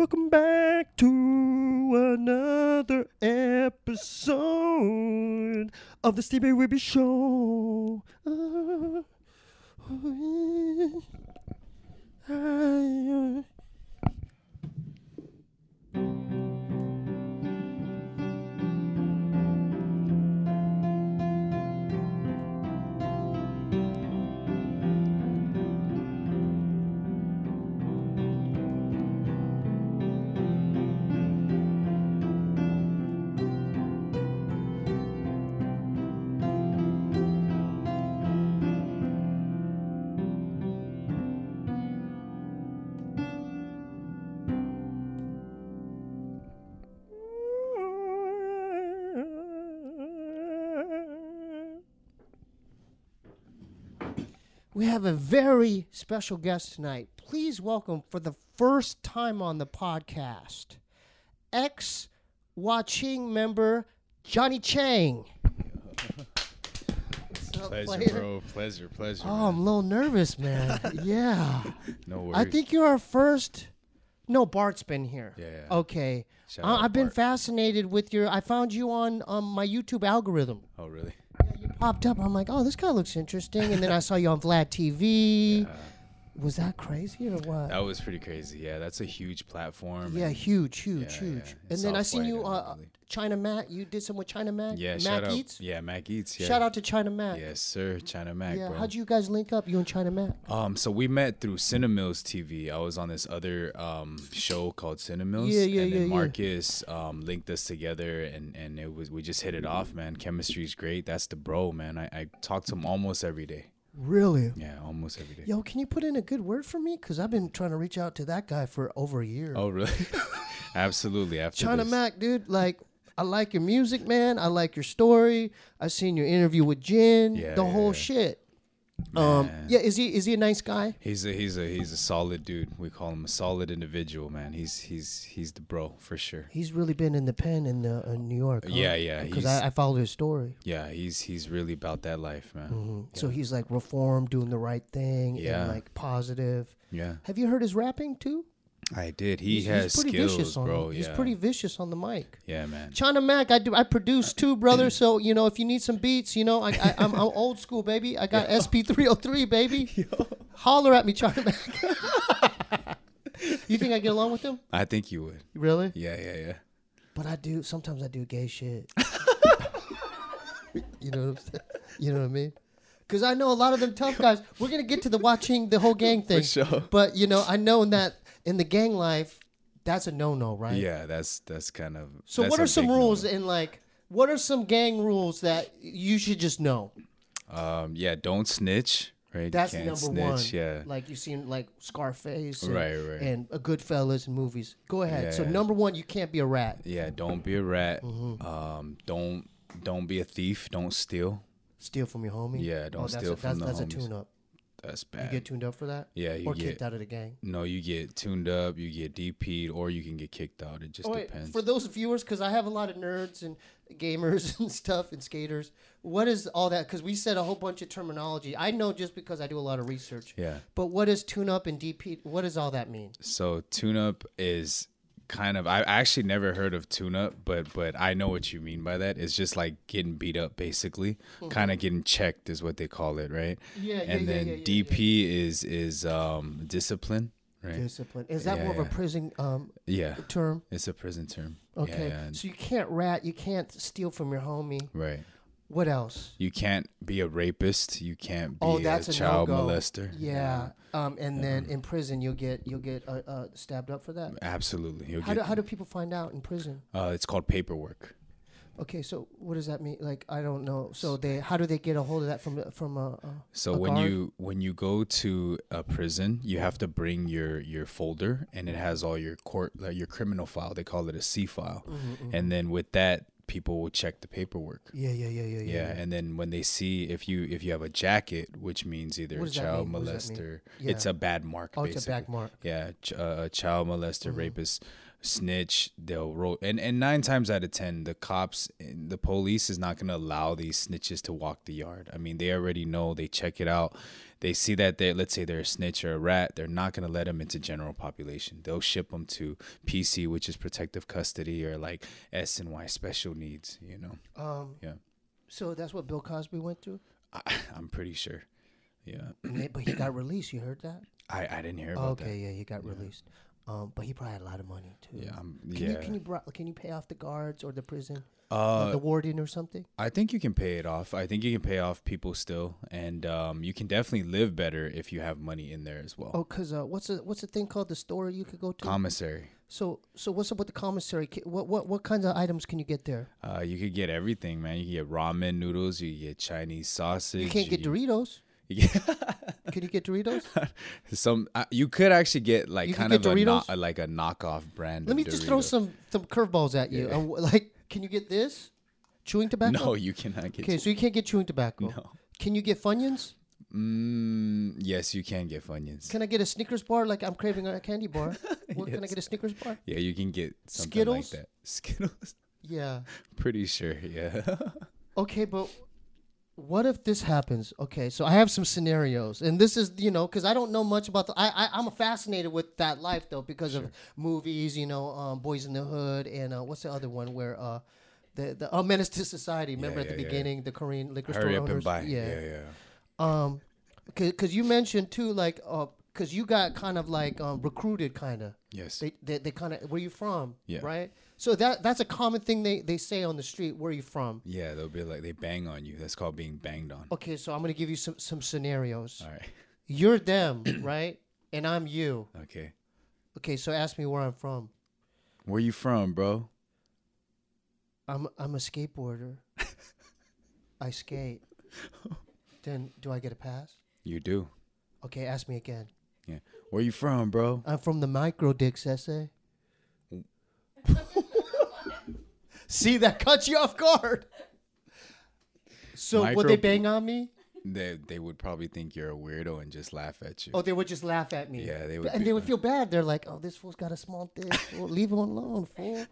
Welcome back to another episode of the Steebee Weebee Show. We have a very special guest tonight. Please welcome, for the first time on the podcast, Ex Wah Ching member Johnny Chang. Pleasure, bro. Pleasure. Oh, man. I'm a little nervous, man. Yeah. No worries. I think you're our first. No, Bart's been here. Yeah. Okay. I've been fascinated with your. I found you on my YouTube algorithm. Oh, really? Popped up, I'm like, oh, this guy looks interesting, and then I saw you on Vlad TV. Yeah. Was that crazy or what? That was pretty crazy. Yeah, that's a huge platform. Yeah, huge. Yeah. And then I seen you China Mac. You did some with China Mac. Yeah, Mac Eats. Yeah. Shout out to China Mac. Yes, sir, China Mac. Yeah, bro. How'd you guys link up? You and China Mac? So we met through Cinemills TV. I was on this other show called Cinemills. And then Marcus linked us together, and it was, we just hit it off, man. Chemistry's great. That's the bro, man. I talk to him almost every day. Really? Yeah, almost every day. Yo, can you put in a good word for me? Because I've been trying to reach out to that guy for over a year. Oh, really? Absolutely. After China Mac, dude, like, I like your music, man. I like your story. I seen your interview with Jin. Yeah, the whole shit. Man. Is he a nice guy? He's a solid dude. We call him a solid individual, man. He's the bro for sure. He's really been in the pen in New York. Huh? Yeah. Because I followed his story. Yeah, he's really about that life, man. Mm-hmm. Yeah. So he's like reformed, doing the right thing, and like positive. Yeah. Have you heard his rapping too? I did. He's pretty skills, vicious on bro. He's pretty vicious on the mic. Yeah, man. China Mac, I produce too, brother. So you know, if you need some beats, you know, I'm old school, baby. I got SP303, baby. Yo. Holler at me, China Mac. You think I get along with him? I think you would. Really? Yeah. But I do. Sometimes I do gay shit. You know what I'm saying? You know what I mean? Because I know a lot of them tough guys. We're gonna get to the watching the whole gang thing. For sure. But you know, I know that. In the gang life, that's a no-no, right? Yeah, that's kind of... So what are some rules in, like... What are some gang rules that you should just know? Don't snitch, right? That's number one. Yeah. Like, you've seen, like, Scarface and Goodfellas and movies. Go ahead. Yeah. So number one, you can't be a rat. Yeah, don't be a rat. Mm-hmm. Don't be a thief. Don't steal. Steal from your homie? Yeah, don't steal from the homies. That's a tune-up. That's bad. You get tuned up for that? Yeah, or kicked out of the gang? No, you get tuned up, you get DP'd, or you can get kicked out. It just depends. For those viewers, because I have a lot of nerds and gamers and stuff and skaters, what is all that? Because we said a whole bunch of terminology. I know just because I do a lot of research. Yeah. But what is tune up and DP? What does all that mean? So tune up is... kind of, I actually never heard of tune-up, but I know what you mean by that. It's just like getting beat up, basically. Mm-hmm. Kind of getting checked is what they call it, right? Yeah. And then DP is discipline, right? Discipline. Is that more of a prison term? It's a prison term. Okay. Yeah. So you can't rat. You can't steal from your homie. Right. What else? You can't be a rapist. You can't be a child molester. Yeah. Then in prison, you'll get stabbed up for that. Absolutely. How do people find out in prison? It's called paperwork. Okay, so what does that mean? Like, I don't know. So how do they get a hold of that from when you go to a prison, you have to bring your folder, and it has all your your criminal file. They call it a C file, and then with that, people will check the paperwork. Yeah. And then when they see if you have a jacket, which means either child molester, it's a bad mark. It's a bad mark. Yeah, child molester, rapist, snitch, they'll roll. And 9 times out of 10, the cops, the police is not going to allow these snitches to walk the yard. I mean, they already know. They check it out. They see that they, let's say they're a snitch or a rat. They're not going to let them into general population. They'll ship them to PC, which is protective custody, or like S&Y, special needs, you know? Yeah. So that's what Bill Cosby went to? I'm pretty sure. Yeah. But he got released. You heard that? I didn't hear about that. Okay, yeah, he got released. But he probably had a lot of money too. Yeah, can you pay off the guards or the prison, the warden or something? I think you can pay it off. I think you can pay off people still, and you can definitely live better if you have money in there as well. Oh, cause what's the thing called, the store you could go to? Commissary. So what's up with the commissary? What kinds of items can you get there? You could get everything, man. You can get ramen noodles. You can get Chinese sausage. You can't get Doritos. Can you get Doritos? You could actually get like kind of a knockoff brand. Let me just throw some curveballs at you. Yeah. Like, can you get this chewing tobacco? No, you cannot get. Okay, so you can't get chewing tobacco. No. Can you get Funyuns? Yes, you can get Funyuns. Can I get a Snickers bar? Like, I'm craving a candy bar. What, yes. Can I get a Snickers bar? Yeah, you can get something Skittles? Like that. Skittles. Yeah. Pretty sure. Yeah. Okay, but. What if this happens? Okay, so I have some scenarios, and this is, you know, because I don't know much about the. I'm fascinated with that life though, because of movies, you know, Boys in the Hood, and what's the other one where the Menace to Society. Remember at the beginning, the Korean liquor store owners. Hurry up and buy. Yeah. Because you mentioned too, like, because you got kind of like recruited, kind of. Yes. They kind of, where you from? Yeah. Right. So that's a common thing they say on the street. Where are you from? Yeah, they'll be like, they bang on you. That's called being banged on. Okay, so I'm going to give you some scenarios. All right. You're them, right? And I'm you. Okay. Okay, so ask me where I'm from. Where you from, bro? I'm a skateboarder. I skate. Then do I get a pass? You do. Okay, ask me again. Yeah. Where you from, bro? I'm from the micro dicks essay. See, that caught you off guard. So would they bang on me? They would probably think you're a weirdo and just laugh at you. Oh, they would just laugh at me. Yeah, they would. And they would feel bad. They're like, oh, this fool's got a small dick. Well, leave him alone, fool.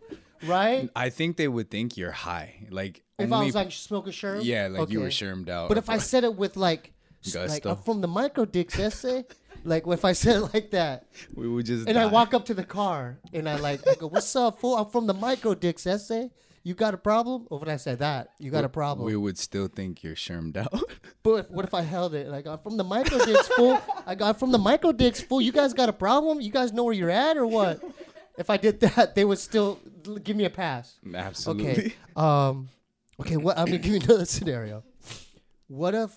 Right? I think they would think you're high. Like, if I was like smoking sherm? Yeah, like you were shermed out. But if I said it with like, gusto. Like, I'm from the micro dicks essay. Like, if I said it like that, we would just. And die. I walk up to the car and I go, what's up, fool? I'm from the micro dicks essay. You got a problem? Or when I said that, you got a problem. We would still think you're shermed out. But what if I held it? Like, I'm from the micro dicks, fool. You guys got a problem? You guys know where you're at or what? If I did that, they would still give me a pass. Absolutely. Okay. Okay. What? I'm gonna give you another scenario. What if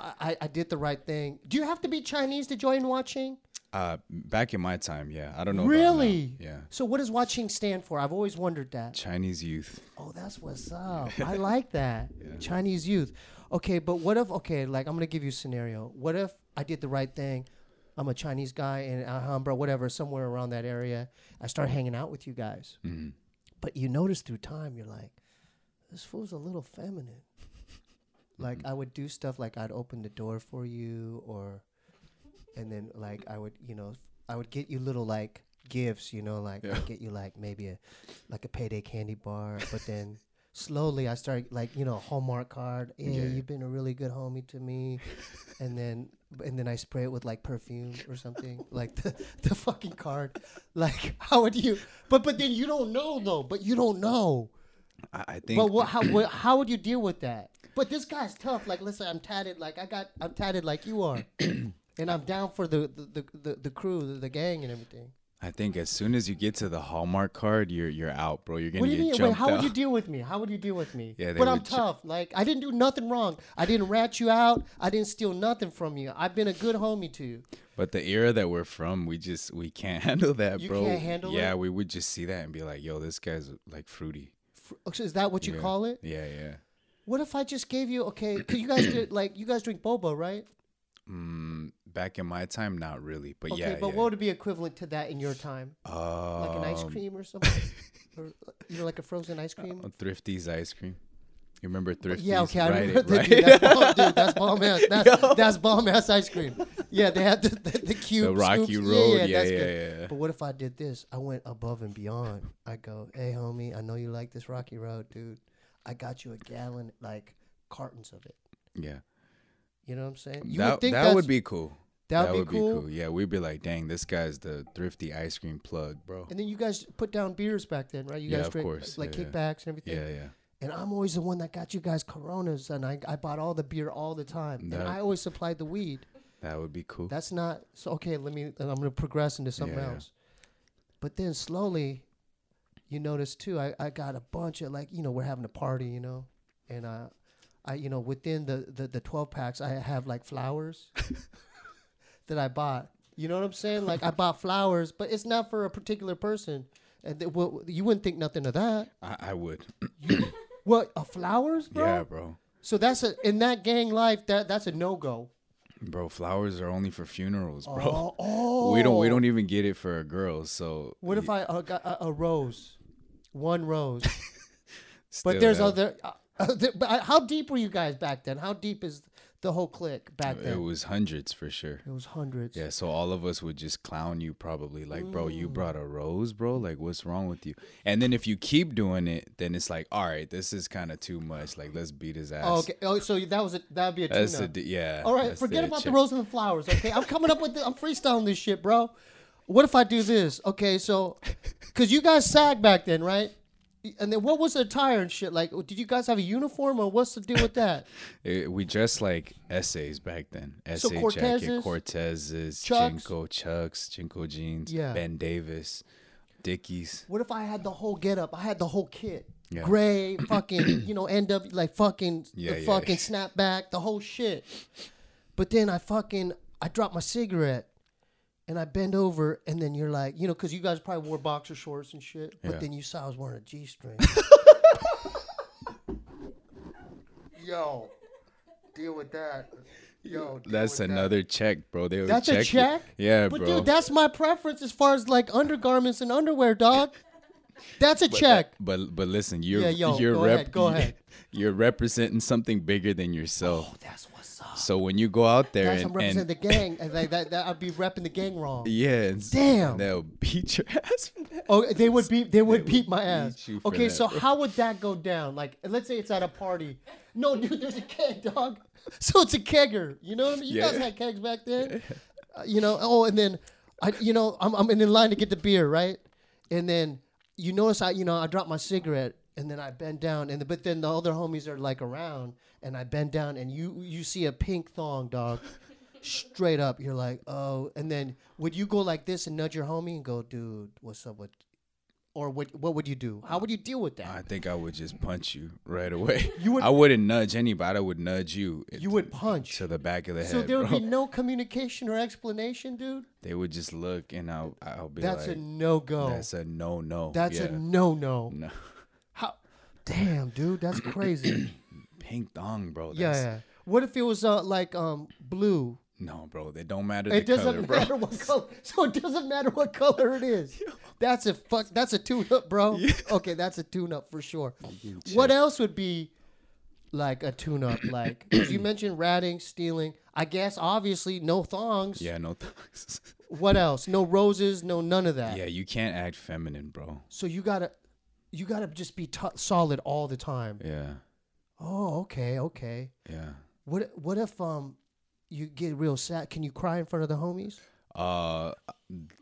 I did the right thing? Do you have to be Chinese to join Wah Ching? Back in my time, yeah. I don't know. Really? Yeah. So what does Wah Ching stand for? I've always wondered that. Chinese youth. Oh, that's what's up. I like that. Yeah. Chinese youth. Okay, but what if, like, I'm going to give you a scenario. What if I did the right thing? I'm a Chinese guy in Alhambra, whatever, somewhere around that area. I start hanging out with you guys. Mm-hmm. But you notice through time, you're like, this fool's a little feminine. Like, I would do stuff like I'd open the door for you or... And then, like, I would get you little, like, gifts, you know, like, I'd get you, like, maybe a payday candy bar. But then slowly I started, like, you know, a Hallmark card. Hey, you've been a really good homie to me. And then I spray it with, like, perfume or something. Like, the fucking card. Like, how would you? But then you don't know, though. But you don't know. I think. But how would you deal with that? But this guy's tough. Like, listen, I'm tatted. Like, I'm tatted like you are. And I'm down for the crew, the gang, and everything. I think as soon as you get to the Hallmark card, you're out, bro. You're gonna get jumped. Wait, how would you deal with me? How would you deal with me? Yeah, but I'm tough. Like, I didn't do nothing wrong. I didn't rat you out. I didn't steal nothing from you. I've been a good homie to you. But the era that we're from, we can't handle that, bro. You can't handle it? Yeah, we would just see that and be like, yo, this guy's like fruity. Is that what you call it? Yeah, yeah. What if I just gave you Cause you guys you guys drink boba, right? Back in my time, not really, but yeah. Okay, but what would be equivalent to that in your time? Like an ice cream or something, or like a frozen ice cream. Thrifty's ice cream. You remember Thrifty's? Yeah, okay, I remember. That's bomb ass ice cream. Yeah, they had the cube. The Rocky scoops. Road. Yeah, that's good. But what if I did this? I went above and beyond. I go, hey, homie, I know you like this Rocky Road, dude. I got you a gallon, like cartons of it. Yeah. You know what I'm saying? That would be cool. That would be cool. Yeah, we'd be like, dang, this guy's the Thrifty ice cream plug, bro. And then you guys put down beers back then, right? You guys drank, of course, like kickbacks and everything. Yeah, yeah. And I'm always the one that got you guys Coronas, and I bought all the beer all the time. And I always supplied the weed. That would be cool. That's not, so okay, I'm going to progress into something else. But then slowly, you notice too, I got a bunch of like, you know, we're having a party, you know, and I you know, within the 12 packs, I have like flowers that I bought. You know what I'm saying? Like I bought flowers, but it's not for a particular person. And you wouldn't think nothing of that. I would. What, flowers, bro? Yeah, bro. So that's in that gang life, that's a no-go. Bro, flowers are only for funerals, bro. Oh. We don't even get it for girls. So what if I got a rose? One rose. But there's other how deep were you guys back then? How deep is the whole clique back then? It was hundreds for sure. It was hundreds. Yeah, so all of us would just clown you probably. Like, bro, you brought a rose, bro? Like, what's wrong with you? And then if you keep doing it, then it's like, all right, this is kind of too much. Like, let's beat his ass. Oh, okay. Oh, so that'd be a tune-up. Yeah. All right, forget about the rose and the flowers, okay? I'm coming up with I'm freestyling this shit, bro. What if I do this? Okay, so, because you guys sagged back then, right? And then what was the attire and shit? Like, did you guys have a uniform or what's the deal with that? We dressed like essays back then. Essay so jacket, Cortezes, Jinko Chucks, Jinko jeans, Ben Davis, Dickies. What if I had the whole get up? I had the whole kit. Yeah. Gray, fucking, you know, NW, like fucking, snapback, the whole shit. But then I dropped my cigarette. And I bend over, and then you're like, you know, because you guys probably wore boxer shorts and shit. But then you saw I was wearing a G-string. Yo, deal with that. Yo, that's another check, bro. That's a check? Yeah, bro. But dude, that's my preference as far as like undergarments and underwear, dog. That's a check. But listen, go ahead. You're representing something bigger than yourself. Oh, that's what's up. So when you go out there I'm representing the gang, I'd be repping the gang wrong. Yeah. Damn. They'll beat your ass for that. Oh, they would beat my ass. Okay, so how would that go down? Like, let's say it's at a party. No, dude, there's a keg, dog. So it's a kegger. You know what I mean? You guys had kegs back then. Yeah. You know. Oh, and then I'm in line to get the beer, right? And then. You notice I drop my cigarette and then I bend down but then the other homies are like around and I bend down and you see a pink thong, dog, straight up. You're like, oh, and then would you go like this and nudge your homie and go, dude, what's up with? Or what would you do? How would you deal with that? I think I would just punch you right away. I wouldn't nudge anybody. I would nudge you. You would punch. To the back of the head, there would be no communication or explanation, dude? They would just look, and I'll be like... That's a no-go. That's a no-no. That's a no-no. No. How? Damn, dude. That's crazy. Pink thong, bro. Yeah. What if it was blue? No, bro, it don't matter the color, bro. It doesn't matter what color. So it doesn't matter what color it is. That's a tune-up, bro. Yeah. Okay, that's a tune-up for sure. What else would be like a tune-up? Like, because you mentioned ratting, stealing. I guess, obviously, no thongs. Yeah, no thongs. What else? No roses, no none of that. Yeah, you can't act feminine, bro. So you gotta just be solid all the time. Yeah. Oh, okay. Yeah. What if you get real sad? Can you cry in front of the homies?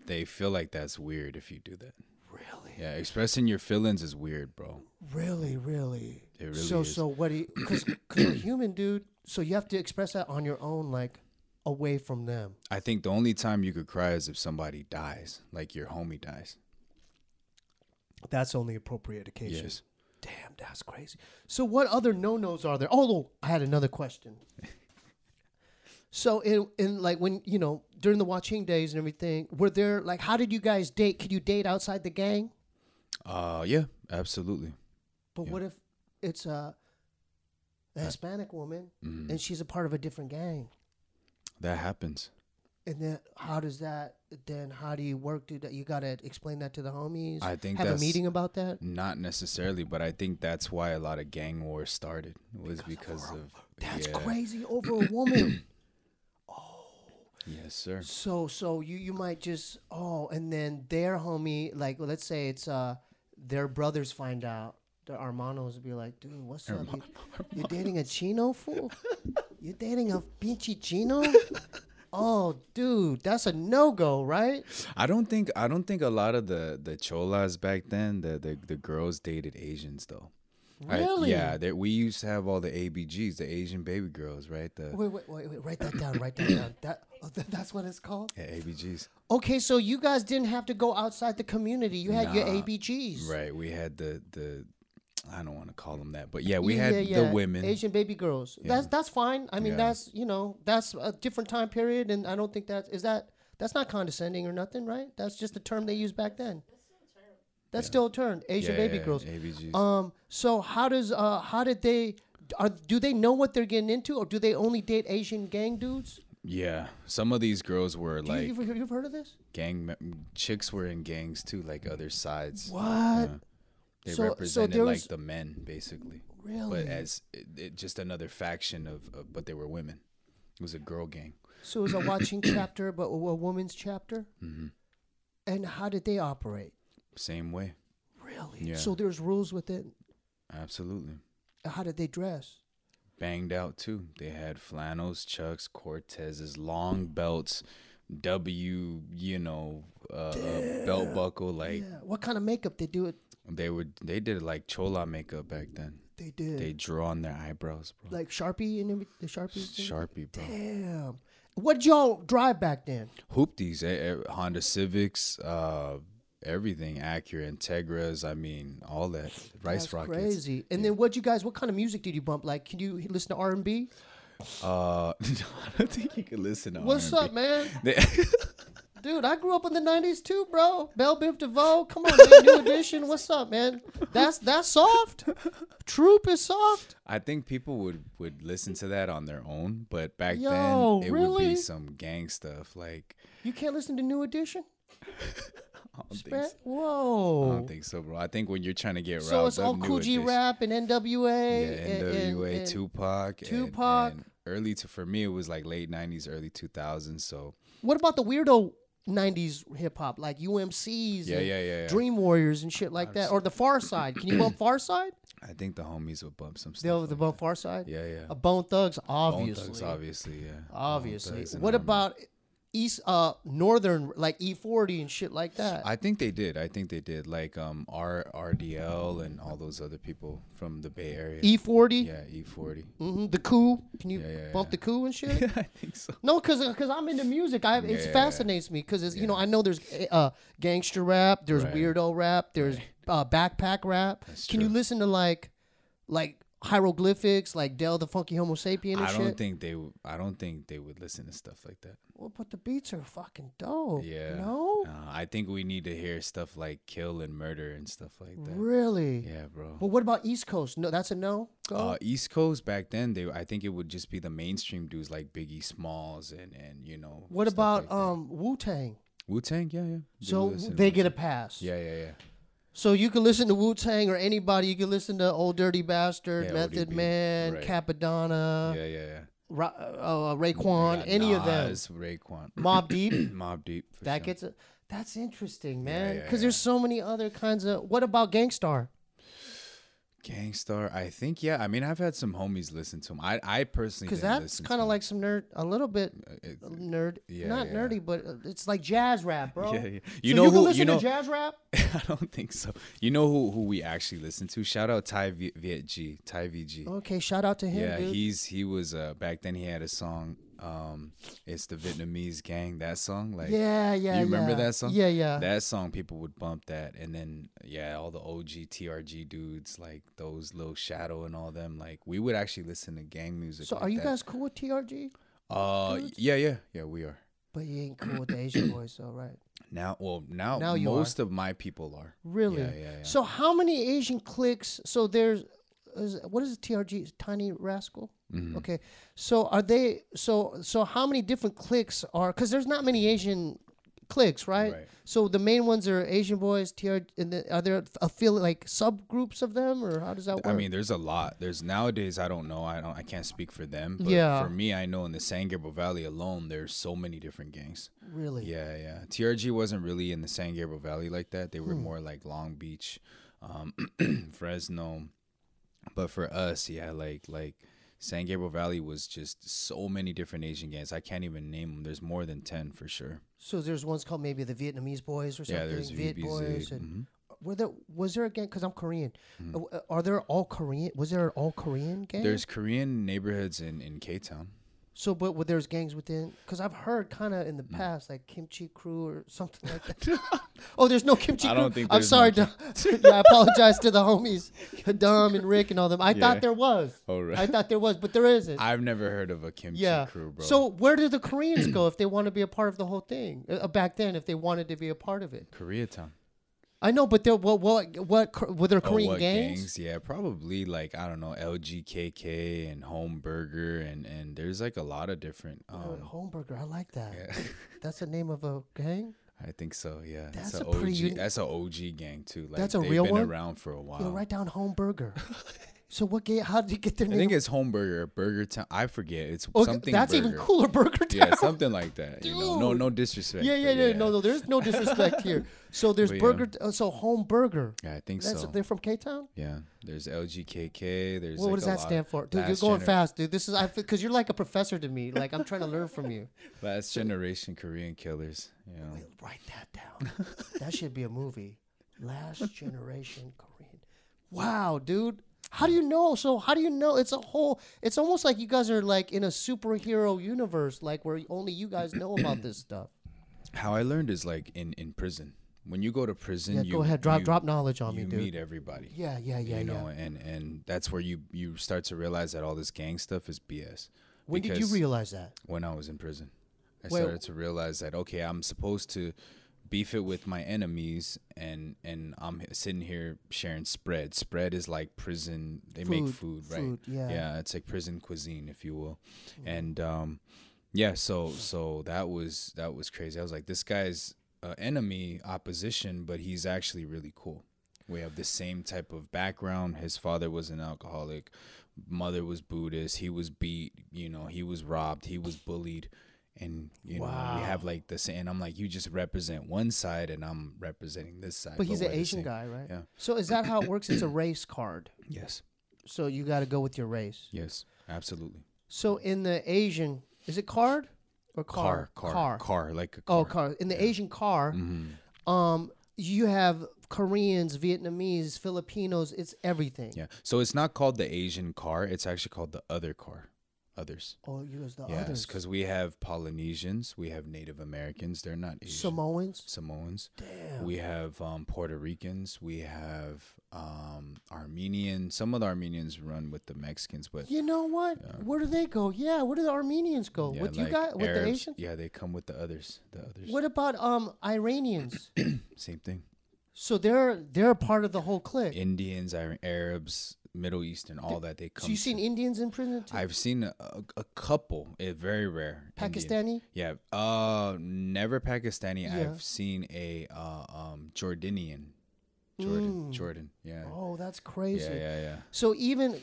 They feel like that's weird if you do that. Really? Yeah, expressing your feelings is weird, bro. Really. It really is. So what do you? Because you're human, dude. So you have to express that on your own, like away from them. I think the only time you could cry is if somebody dies, like your homie dies. That's only appropriate occasion. Yes. Damn, that's crazy. So what other no-nos are there? Oh, look, I had another question. So in like when, you know, during the Wah Ching days and everything, were there like, how did you guys date? Could you date outside the gang? Yeah, absolutely. But what if it's a Hispanic woman and she's a part of a different gang? That happens. And then how do you work through that? You got to explain that to the homies? I think have a meeting about that? Not necessarily, but I think that's why a lot of gang wars started was because of that's crazy over a woman. Yes, sir. So you might just, and then their homie, like, well, let's say it's their brothers find out. The Armanos would be like, dude, what's up? You're dating a Chino, fool? You're dating a pinchy Chino? Oh, dude, that's a no-go, right? I don't think a lot of the cholas back then, the girls dated Asians, though. Really? We used to have all the ABGs, the Asian baby girls, right? Wait, write that down, write that down. That's what it's called? Yeah, ABGs. Okay, so you guys didn't have to go outside the community. You had your ABGs. Right, we had the I don't want to call them that, but yeah, we had the women. Asian baby girls. Yeah. That's fine. I mean, that's, that's a different time period, and I don't think that's not condescending or nothing, right? That's just the term they used back then. That's still a term. Asian baby girls. ABGs. So do they know what they're getting into, or do they only date Asian gang dudes? Yeah, some of these girls were like. You've heard of this? Gang chicks were in gangs too, like other sides. What? Yeah. They represented like the men, basically. Really? But as just another faction of, but they were women. It was a girl gang. So it was a Wah Ching chapter, but a woman's chapter. Mm-hmm. And how did they operate? Same way. Really? Yeah. So there's rules with it? Absolutely. How did they dress? Banged out, too. They had flannels, chucks, Cortezes, long belts, belt buckle. Like. Yeah. What kind of makeup they do it? They did like Chola makeup back then. They did. They drew on their eyebrows, bro. Like Sharpie and the Sharpies. Sharpie, bro. Damn. What'd y'all drive back then? Hoopties, Honda Civics, everything, Acura, Integras. I mean, all that. Rice Rockets. That's crazy. And then what kind of music did you bump? Like, can you listen to R&B? I don't think you can listen to R&B. What's up, man? Dude, I grew up in the 90s too, bro. Bell Biv DeVoe, come on, man. New Edition, what's up, man? That's soft. Troop is soft. I think people would listen to that on their own, but back then it would be some gang stuff. Like, you can't listen to New Edition? I don't think so. Whoa. I don't think so, bro. I think when you're trying to get so it's all Coogee rap and NWA. Yeah, NWA, Tupac. And early for me, it was like late 90s, early 2000s, so. What about the weirdo 90s hip hop, like UMCs and Dream Warriors and shit like that? Or the Far Side. Can you bump Far Side? I think the homies would bump some stuff. They'll bump Far Side? Yeah, yeah. Bone Thugs, obviously. Bone Thugs, obviously, yeah. Obviously. What about East Northern, like E40 and shit like that? I think they did. Like RDL and all those other people from the Bay Area. E40? Yeah, E40. Mm-hmm. The Coup. Can you bump the Coup and shit? I think so. No, because I'm into music. It fascinates me because, I know there's gangster rap, there's weirdo rap, there's backpack rap. That's true. Can you listen to like hieroglyphics, like Del the Funky Homo Sapien and shit? I don't think they would listen to stuff like that. Well, but the beats are fucking dope. Yeah. No? I think we need to hear stuff like Kill and Murder and stuff like that. Really? Yeah, bro. But what about East Coast? No, that's a no? Go? East Coast back then, I think it would just be the mainstream dudes like Biggie Smalls and. What about like Wu-Tang? Wu-Tang, yeah. So they get a pass. Yeah. So you can listen to Wu-Tang or anybody. You can listen to Old Dirty Bastard, Method ODB, Man, Capadonna, Raekwon, any of them. Raekwon. Mobb Deep. Mobb Deep. That's interesting, man. Because there's so many other kinds of. What about Gangstar? Gangstar, I think, yeah. I mean, I've had some homies listen to him. I personally because that's kind of like some nerd, a little bit nerd, not nerdy, but it's like jazz rap, bro. Yeah. You can listen to jazz rap? I don't think so. You know who we actually listen to? Shout out Ty Viet G, Ty Viet G. Okay, shout out to him. Yeah, dude. he was back then. He had a song. It's the Vietnamese Gang, that song. Like, you remember that song? Yeah. That song, people would bump that. And then, all the OG TRG dudes, like those Lil Shadow and all them, like we would actually listen to gang music. So like are you guys cool with TRG? Dudes? Yeah, we are. But you ain't cool with the Asian boys, though, right? Now most of my people are. Really? Yeah. So how many Asian cliques, so there's, what is TRG? Tiny Rascal? Mm-hmm. Okay, so how many different cliques are? Because there's not many Asian cliques, right? So the main ones are Asian Boys, TRG, and then are there affiliate like subgroups of them, or how does that work? I mean, there's a lot. There's nowadays, I don't know. I can't speak for them. But yeah. For me, I know in the San Gabriel Valley alone, there's so many different gangs. Really? Yeah, yeah. TRG wasn't really in the San Gabriel Valley like that. They were more like Long Beach, Fresno. But for us, yeah, like San Gabriel Valley was just so many different Asian gangs. I can't even name them. There's more than 10 for sure. So there's ones called maybe the Vietnamese Boys or something. Yeah, there's Viet Boys. And was there a gang? Because I'm Korean. Are there all Korean? Was there an all Korean gang? There's Korean neighborhoods in K-Town. So, but there's gangs within, because I've heard kind of in the past, like Kimchi Crew or something like that. Oh, there's no Kimchi Crew. I don't think I'm sorry. No. I apologize to the homies, Dom and Rick and all them. I thought there was. Oh, right. I thought there was, but there isn't. I've never heard of a Kimchi Crew, bro. So where do the Koreans go if they want to be a part of the whole thing? Back then, if they wanted to be a part of it. Koreatown. I know, but there what were there Korean gangs? Yeah, probably like I don't know, LGKK and Home Burger and there's like a lot of different. Home Burger, I like that. Yeah. That's the name of a gang. I think so. Yeah, that's a OG. That's an OG gang too. Like, that's a real one. They've been around for a while. Yo, write down Home Burger. So what gang? How did you get their name? I think it's Home Burger, Burger Town. I forget. It's something. That's burger. Even cooler, Burger Town. Yeah, something like that. Dude. You know? No disrespect. Yeah. No, there's no disrespect here. So there's Burger. Yeah. So Home Burger. Yeah, I think so. They're from K-Town. Yeah, there's LGKK. There's. Well, like what does that stand for? Dude, you're going fast, dude. This is because you're like a professor to me. Like I'm trying to learn from you. Last generation Korean killers. You know. Wait, write that down. That should be a movie. Last generation Korean. Wow, dude. How do you know? So how do you know? It's a whole. It's almost like you guys are like in a superhero universe, like where only you guys know about this stuff. How I learned is like in prison. When you go to prison, yeah, go ahead, drop knowledge on me, dude. You meet everybody. Yeah. You know, and that's where you start to realize that all this gang stuff is BS. When did you realize that? When I was in prison, I started to realize that okay, I'm supposed to beef it with my enemies, and I'm sitting here sharing spread. Spread is like prison. They make food, right? Yeah, it's like prison cuisine, if you will. And so that was crazy. I was like, this guy's enemy, opposition, but he's actually really cool. We have the same type of background. His father was an alcoholic, mother was Buddhist. He was beat. You know, he was robbed. He was bullied. And you know, we have like this, and I'm like, you just represent one side, and I'm representing this side. But he's an Asian guy, right? Yeah. So is that how it works? It's a race card. Yes. So you got to go with your race. Yes, absolutely. So in the Asian, is it card or car? Car, like a car. Oh, car. In the Asian car, you have Koreans, Vietnamese, Filipinos. It's everything. Yeah. So it's not called the Asian car. It's actually called the other car. Others. Oh, you as the others. Yes, because we have Polynesians, we have Native Americans. They're not Asian. Samoans. Damn. We have Puerto Ricans. We have Armenian. Some of the Armenians run with the Mexicans, but you know what? Where do they go? Yeah, where do the Armenians go? Yeah, with like you guys, with Arabs, the Asians? Yeah, they come with the others. What about Iranians? Same thing. So they're part of the whole clique. Indians, Arabs. Middle Eastern, all that they come. So you've seen Indians in prison too? I've seen a couple. Very rare. Pakistani? Indian. Yeah. Never Pakistani. Yeah. I've seen a Jordanian. Jordan. Yeah. Oh, that's crazy. Yeah. So even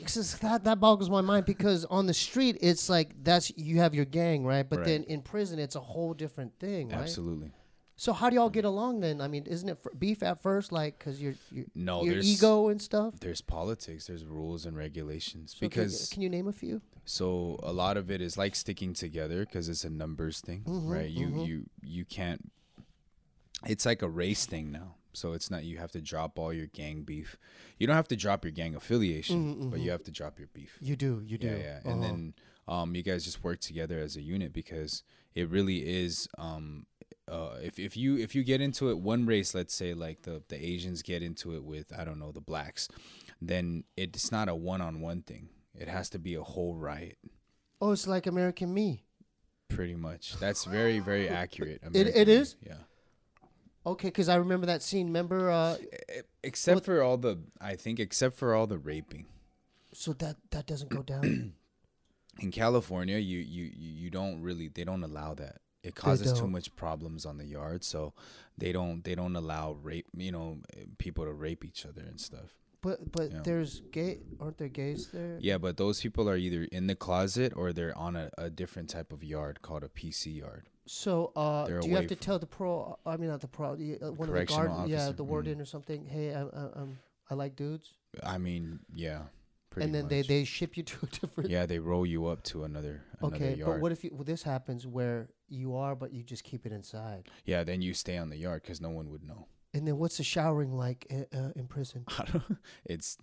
that boggles my mind because on the street it's like you have your gang, right? But then in prison it's a whole different thing, right? Absolutely. So how do y'all get along then? I mean, isn't it beef at first, like, because your ego and stuff? There's politics, there's rules and regulations. So because can you name a few? So a lot of it is like sticking together because it's a numbers thing, right? You can't. It's like a race thing now. So it's not you have to drop all your gang beef. You don't have to drop your gang affiliation, but you have to drop your beef. You do. Yeah. And then you guys just work together as a unit because it really is. If you get into it one race, let's say like the Asians get into it with I don't know the blacks, then it's not a one-on-one thing. It has to be a whole riot. Oh, it's like American Me. Pretty much. That's very very accurate. It is. Yeah. Okay, because I remember that scene. Remember? Except for all the raping. So that doesn't go down. In California, you don't really they don't allow that. It causes too much problems on the yard, so they don't allow rape. You know, people to rape each other and stuff. But yeah. There's gay, aren't there gays there? Yeah, but those people are either in the closet or they're on a different type of yard called a PC yard. So do you have to tell the pro? I mean, not the pro. One of the guards, yeah, the warden or something. Hey, I like dudes. I mean, yeah. And then they ship you to a different. Yeah, they roll you up to another yard. But what if this happens where you are, but you just keep it inside? Yeah, then you stay on the yard because no one would know. And then what's the showering like in prison? It's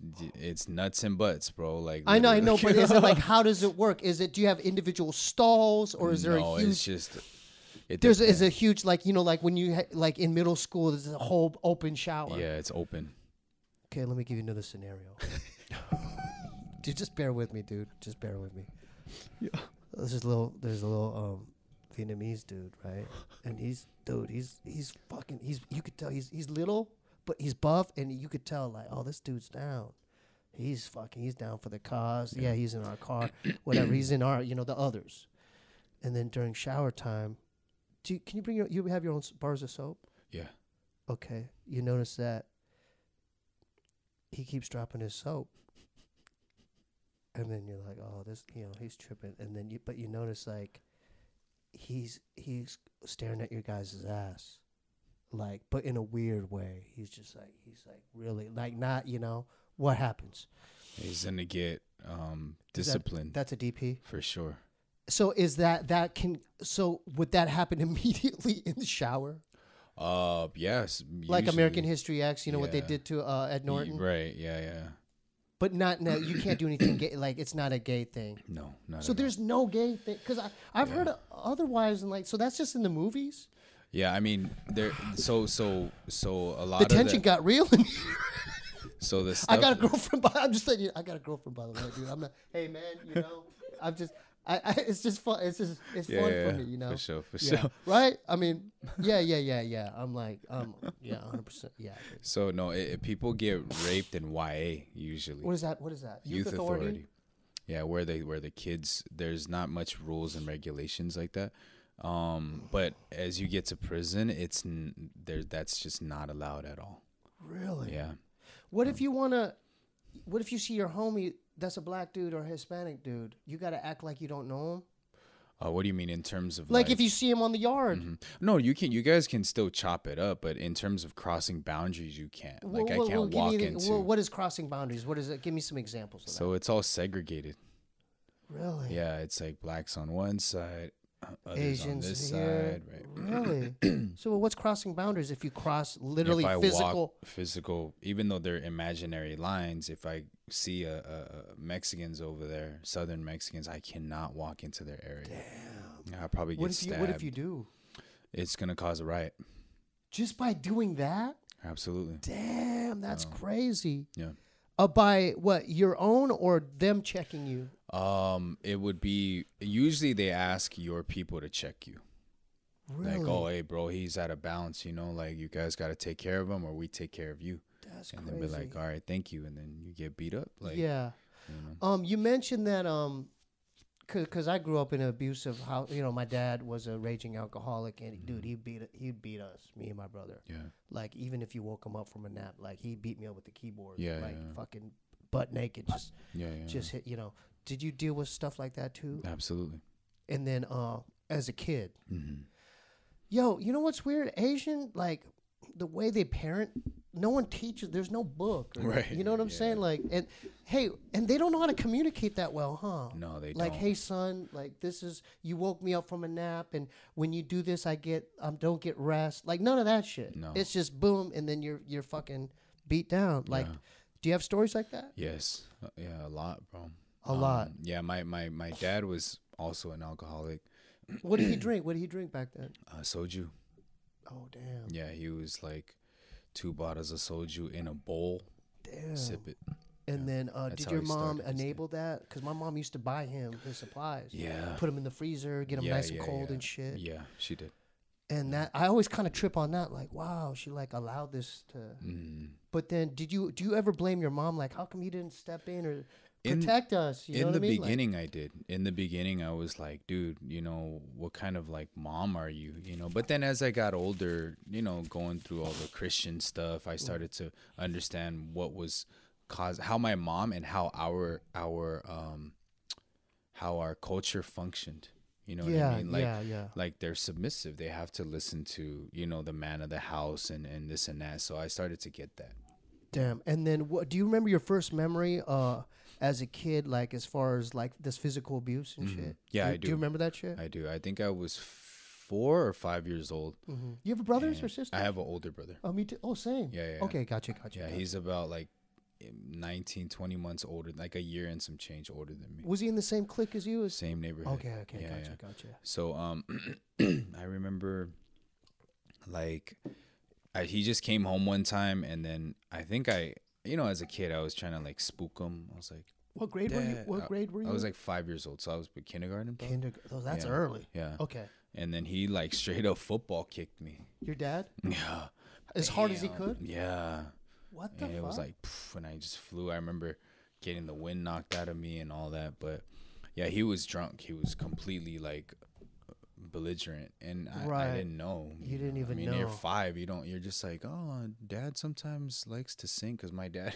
nuts and butts, bro. Like I know, but is it like, how does it work? Is it, do you have individual stalls, or is there a huge? No, it's just. There's a huge, like, you know, like when you like in middle school, there's a whole open shower. Yeah, it's open. Okay, let me give you another scenario. Dude, just bear with me, dude. Just bear with me. Yeah. There's a little Vietnamese dude, right? And he's you could tell he's little, but he's buff, and you could tell, like, oh, this dude's down. He's down for the cause. Yeah, he's in our car, whatever. He's in our, you know, the others. And then during shower time, can you bring your, you have your own bars of soap? Yeah. Okay. You notice that he keeps dropping his soap. And then you're like, oh, this, you know, he's tripping. And then you notice, like, he's staring at your guys' ass, like, but in a weird way. He's like really, like, not, you know, what happens? He's gonna get disciplined. That's a DP for sure. So is that can, so would that happen immediately in the shower? Yes. Like usually. American History X, you know, yeah. What they did to Ed Norton. Right. Yeah. Yeah. But not now. You can't do anything gay. Like, it's not a gay thing. No, not. So there's no gay thing, because I've heard of otherwise, and like, so that's just in the movies. Yeah, I mean, there. So a lot. The tension got real. In here. So this. I got a girlfriend. I'm just saying. I got a girlfriend, by the way, dude. I'm not. Hey, man. You know. I'm just. It's just fun. It's fun for me. You know. For sure. For sure. Right. I mean. Yeah. I'm like. Yeah. 100%. Yeah. So no, people get raped in YA usually. What is that? Youth Authority. Yeah, where the kids. There's not much rules and regulations like that. But as you get to prison, it's there. That's just not allowed at all. Really? Yeah. What if you wanna? What if you see your homie? That's a black dude or a Hispanic dude. You got to act like you don't know him. What do you mean in terms of like if you see him on the yard? Mm-hmm. No, you can. You guys can still chop it up, but in terms of crossing boundaries, you can't. What is crossing boundaries? What is it? Give me some examples of that. So it's all segregated. Really? Yeah, it's like blacks on one side, others Asians on this side. Right. Really? So what's crossing boundaries? If you cross literally physical, even though they're imaginary lines, if I see a Mexicans over there, Southern Mexicans, I cannot walk into their area. Damn. I'll probably get stabbed. What if you do? It's going to cause a riot. Just by doing that? Absolutely. Damn, that's crazy. Yeah. By what, your own or them checking you? It would be, usually they ask your people to check you. Really? Like, oh, hey, bro, he's out of bounds, you know, like, you guys got to take care of him or we take care of you. That's crazy. And then be like, all right, thank you. And then you get beat up. Like, yeah. You know. You mentioned that, cause I grew up in an abusive house. You know, my dad was a raging alcoholic, and dude, he'd beat us, me and my brother. Yeah. Like, even if you woke him up from a nap, like, he beat me up with the keyboard. Yeah. Like, fucking butt naked, just hit. You know, did you deal with stuff like that too? Absolutely. And then as a kid, yo, you know what's weird? Asian, like, the way they parent, no one teaches. There's no book, right? You know what I'm saying? Like, and hey, and they don't know how to communicate that well, huh? No, they don't. Like, hey, son, like, this is, you woke me up from a nap, and when you do this, I don't get rest. Like, none of that shit. No, it's just boom, and then you're fucking beat down. Like, do you have stories like that? Yes, yeah, a lot, bro. A lot. Yeah, my dad was also an alcoholic. What did he drink? What did he drink back then? Soju. Oh, damn. Yeah, he was like 2 bottles of soju in a bowl. Damn. Sip it. And then did your mom enable that? Because my mom used to buy him his supplies. Yeah. Put them in the freezer, get them nice and cold and shit. Yeah, she did. And that, I always kind of trip on that. Like, wow, she like allowed this to. But then, do you ever blame your mom? Like, how come you didn't step in? Or protect us. You know what I mean? In the beginning, I did. In the beginning, I was like, dude, you know, what kind of like mom are you? You know, but then as I got older, you know, going through all the Christian stuff, I started to understand what was caused, how my mom and how our culture functioned. You know what I mean? Like, like they're submissive. They have to listen to, you know, the man of the house and this and that. So I started to get that. Damn. And then what, do you remember your first memory as a kid, like as far as like this physical abuse and shit? Yeah, I do. Do you remember that shit? I do. I think I was 4 or 5 years old. You have a brothers or sisters? I have an older brother. Oh, me too. Oh, same. Yeah. Okay, gotcha. Yeah, he's about like 19, 20 months older, like a year and some change older than me. Was he in the same clique as you? Same neighborhood. Okay, yeah, gotcha. So I remember like he just came home one time, and then I think I, you know, as a kid, I was trying to like spook him. I was like, what grade were you? What grade were you? I was like 5 years old, so I was kindergarten. Oh, that's early. Yeah. Okay. And then he like straight up football kicked me. Your dad? Yeah. As hard as he could? Yeah. What the fuck? It was like, poof, and I just flew. I remember getting the wind knocked out of me and all that. But yeah, he was drunk. He was completely like belligerent, and I didn't know. You didn't even know. I mean, you're five. You don't. You're just like, oh, dad sometimes likes to sing, because my dad,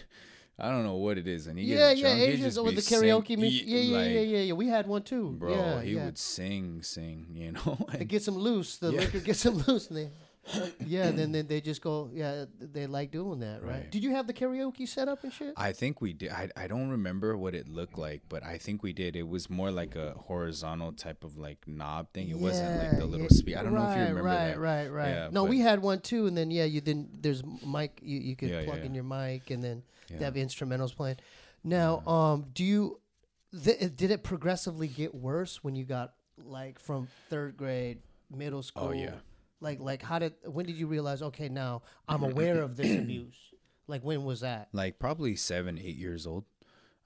I don't know what it is, and he gets drunk. Asians over the karaoke music. Yeah. We had one too, bro. Yeah, he would sing, you know. It gets him loose. The liquor gets him loose. And they, then they just go, they like doing that, right? Did you have the karaoke set up and shit? I think we did. I don't remember what it looked like, but I think we did. It was more like a horizontal type of like knob thing. It wasn't like the little speaker. I don't know if you remember that. Right. Yeah, no, we had one too, and then you didn't. There's mic. You could plug in your mic, and then they have instrumentals playing. Now, do you? Did it progressively get worse when you got like from third grade, middle school? Oh yeah. Like, when did you realize, okay, now I'm aware of this abuse? Like, when was that? Like, probably 7, 8 years old.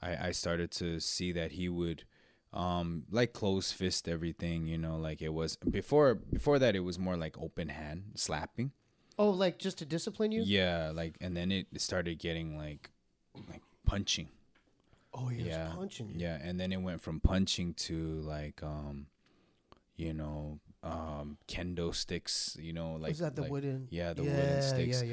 I started to see that he would, like, close fist everything, you know, like it was. Before that, it was more like open hand slapping. Oh, like, just to discipline you? Yeah, like, and then it started getting, like punching. Oh, he was punching you. Yeah, and then it went from punching to, like, you know, kendo sticks, you know, like, is that the wooden? Yeah, the wooden sticks,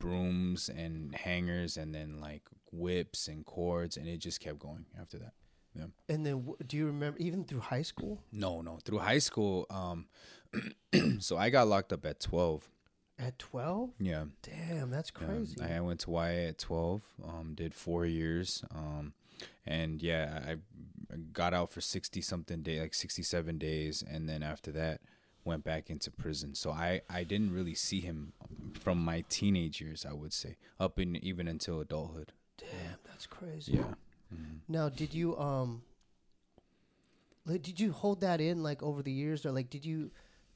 brooms and hangers, and then like whips and cords, and it just kept going after that. Yeah. And then do you remember even through high school? No, through high school. So I got locked up at 12. At 12? Yeah. Damn, that's crazy. Yeah. I went to YA at 12. Did 4 years. And yeah, I got out for 67 days, and then after that, went back into prison. So I didn't really see him from my teenage years, I would say, up in even until adulthood. Damn, that's crazy. Yeah. Now, did you hold that in like over the years, or like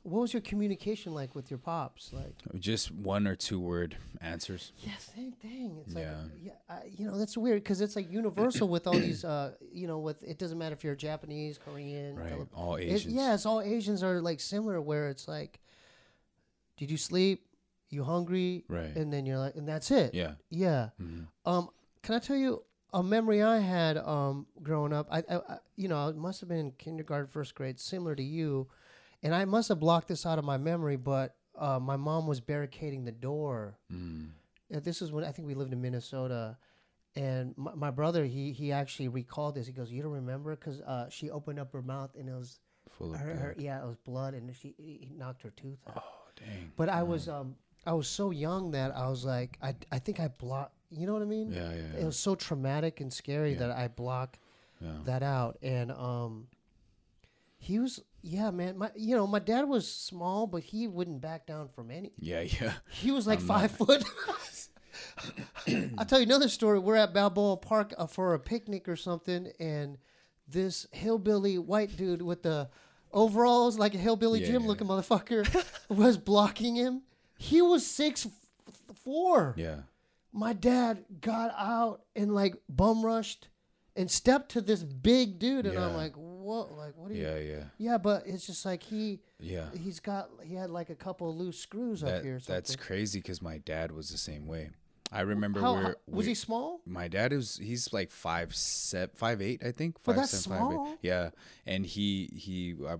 what was your communication like with your pops? Like, just 1 or 2 word answers. Yeah, same thing. It's like, you know, that's weird, because it's like universal with all these, you know, with it doesn't matter if you're Japanese, Korean, all Asians. It's all Asians are like similar, where it's like, did you sleep? You hungry? Right. And then you're like, and that's it. Yeah. Yeah. Can I tell you a memory I had growing up? I you know, I must have been in kindergarten, first grade, similar to you. And I must have blocked this out of my memory, but my mom was barricading the door. This is when I think we lived in Minnesota. And my brother, he actually recalled this. He goes, you don't remember? Because she opened up her mouth, and it was full of blood. Yeah, it was blood, and he knocked her tooth out. Oh, dang. But I was so young that I was like, I think I blocked, you know what I mean? Yeah. It was so traumatic and scary that I blocked that out. And he was... Yeah, man. My dad was small, but he wouldn't back down from anything. Yeah. He was like 5 foot. I'll tell you another story. We're at Balboa Park for a picnic or something, and this hillbilly white dude with the overalls, like a hillbilly Jim looking motherfucker, was blocking him. He was 6'4". Yeah. My dad got out and like bum rushed and stepped to this big dude, and I'm like, what? Like, what are you? Yeah, but it's just like he had like a couple of loose screws up here. That's crazy, because my dad was the same way. I remember was he small? My dad is, he's like 5'8", I think. But that's small. Yeah. And I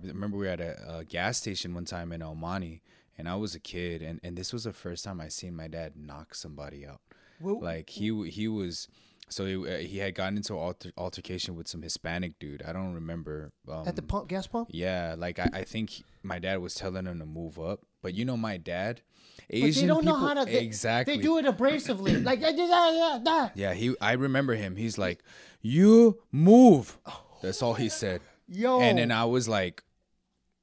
remember we were at a gas station one time in El Monte, and I was a kid, and this was the first time I seen my dad knock somebody out. Whoa. Like he was, so he had gotten into altercation with some Hispanic dude. I don't remember. At the pump, gas pump? Yeah. Like I think my dad was telling him to move up. But you know my dad, Asian people. They don't know how to. Exactly. They do it abrasively. Like, yeah, I remember him. He's like, you move. That's all he said. Yo. And then I was like,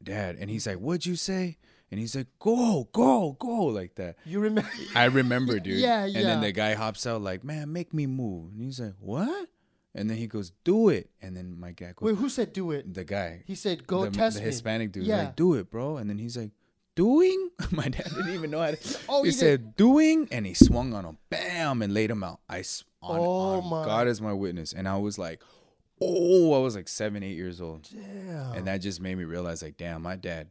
Dad. And he's like, what'd you say? And he's like, go, go, go, like that. You remember? I remember, dude. Yeah, yeah. And then the guy hops out like, man, make me move. And he's like, what? And then he goes, do it. And then my guy goes. Wait, who said do it? The guy. He said, go test me. The Hispanic dude. Yeah. Like, do it, bro. And then he's like, doing? My dad didn't even know how to. Oh, he said, doing? And he swung on him, bam, and laid him out. God is my witness. And I was like, oh, I was like 7, 8 years old. Damn. And that just made me realize, like, damn, my dad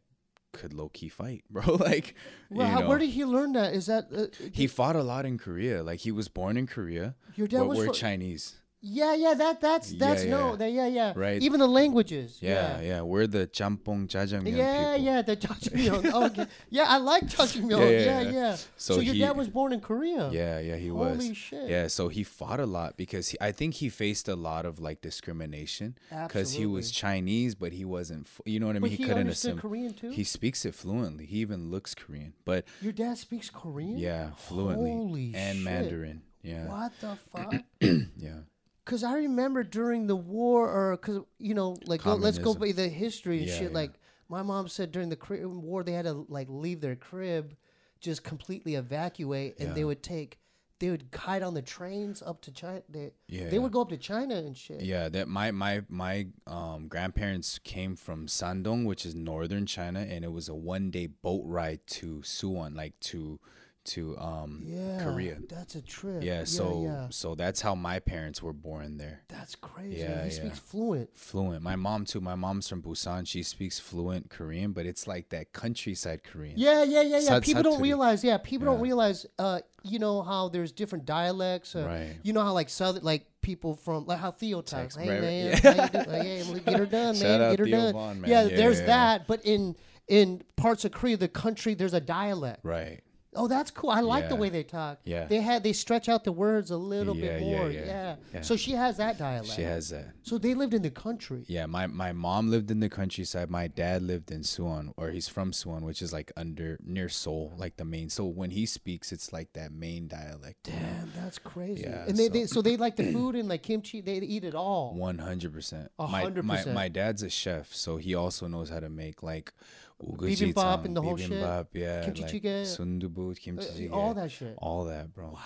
could low-key fight, bro. Like, well, you know, where did he learn that? Is that he fought a lot in Korea. Like, he was born in Korea. Your dad was Chinese. Yeah, yeah, that's yeah, no, yeah. That, yeah, yeah, right. Even the languages. Yeah, yeah, yeah. We're the champong, jajangmyeon. Yeah, people. Yeah, the jajangmyeon. Okay, yeah, I like jajangmyeon. Yeah, yeah, yeah, yeah. So your dad was born in Korea. Yeah, yeah, he was. Holy shit. Yeah, so he fought a lot because I think he faced a lot of like discrimination because he was Chinese, but he wasn't. You know what I mean? But he couldn't understand Korean too. He speaks it fluently. He even looks Korean. But your dad speaks Korean. Yeah, fluently. Holy and shit. Mandarin. Yeah. What the fuck? Yeah. Because I remember during the war, or because, you know, like, let's go by the history and shit. Yeah. Like, my mom said during the Korean War, they had to, like, leave their crib, just completely evacuate, and they would hide on the trains up to China. They would go up to China and shit. Yeah, that my grandparents came from Shandong, which is northern China, and it was a one-day boat ride to Suwon, like, to Korea. That's a trip. Yeah, so that's how my parents were born there. That's crazy. Yeah, he speaks fluent. My mom too. My mom's from Busan. She speaks fluent Korean, but it's like that countryside Korean. Yeah, yeah, yeah, yeah. People don't realize. Yeah, people don't realize. You know how there's different dialects. Right. You know how like southern, like people from like how Theo talks. Hey man, get her done, man. Get her done. Yeah, there's that. But in parts of Korea, the country, there's a dialect. Right. Oh, that's cool. I like the way they talk. Yeah. They stretch out the words a little bit more. Yeah, yeah. Yeah. Yeah. So she has that dialect. She has that. So they lived in the country. Yeah, my mom lived in the countryside. My dad lived in Suwon, or he's from Suwon, which is like near Seoul, like the main. So when he speaks, it's like that main dialect. Damn, that's crazy. Yeah, and they like the food and like kimchi. They eat it all. 100%. 100%. My dad's a chef, so he also knows how to make like bibimbap and the whole shit. Yeah, kimchi jjigae, sundubu, kimchi jjigae, all that shit. All that, bro. Wow.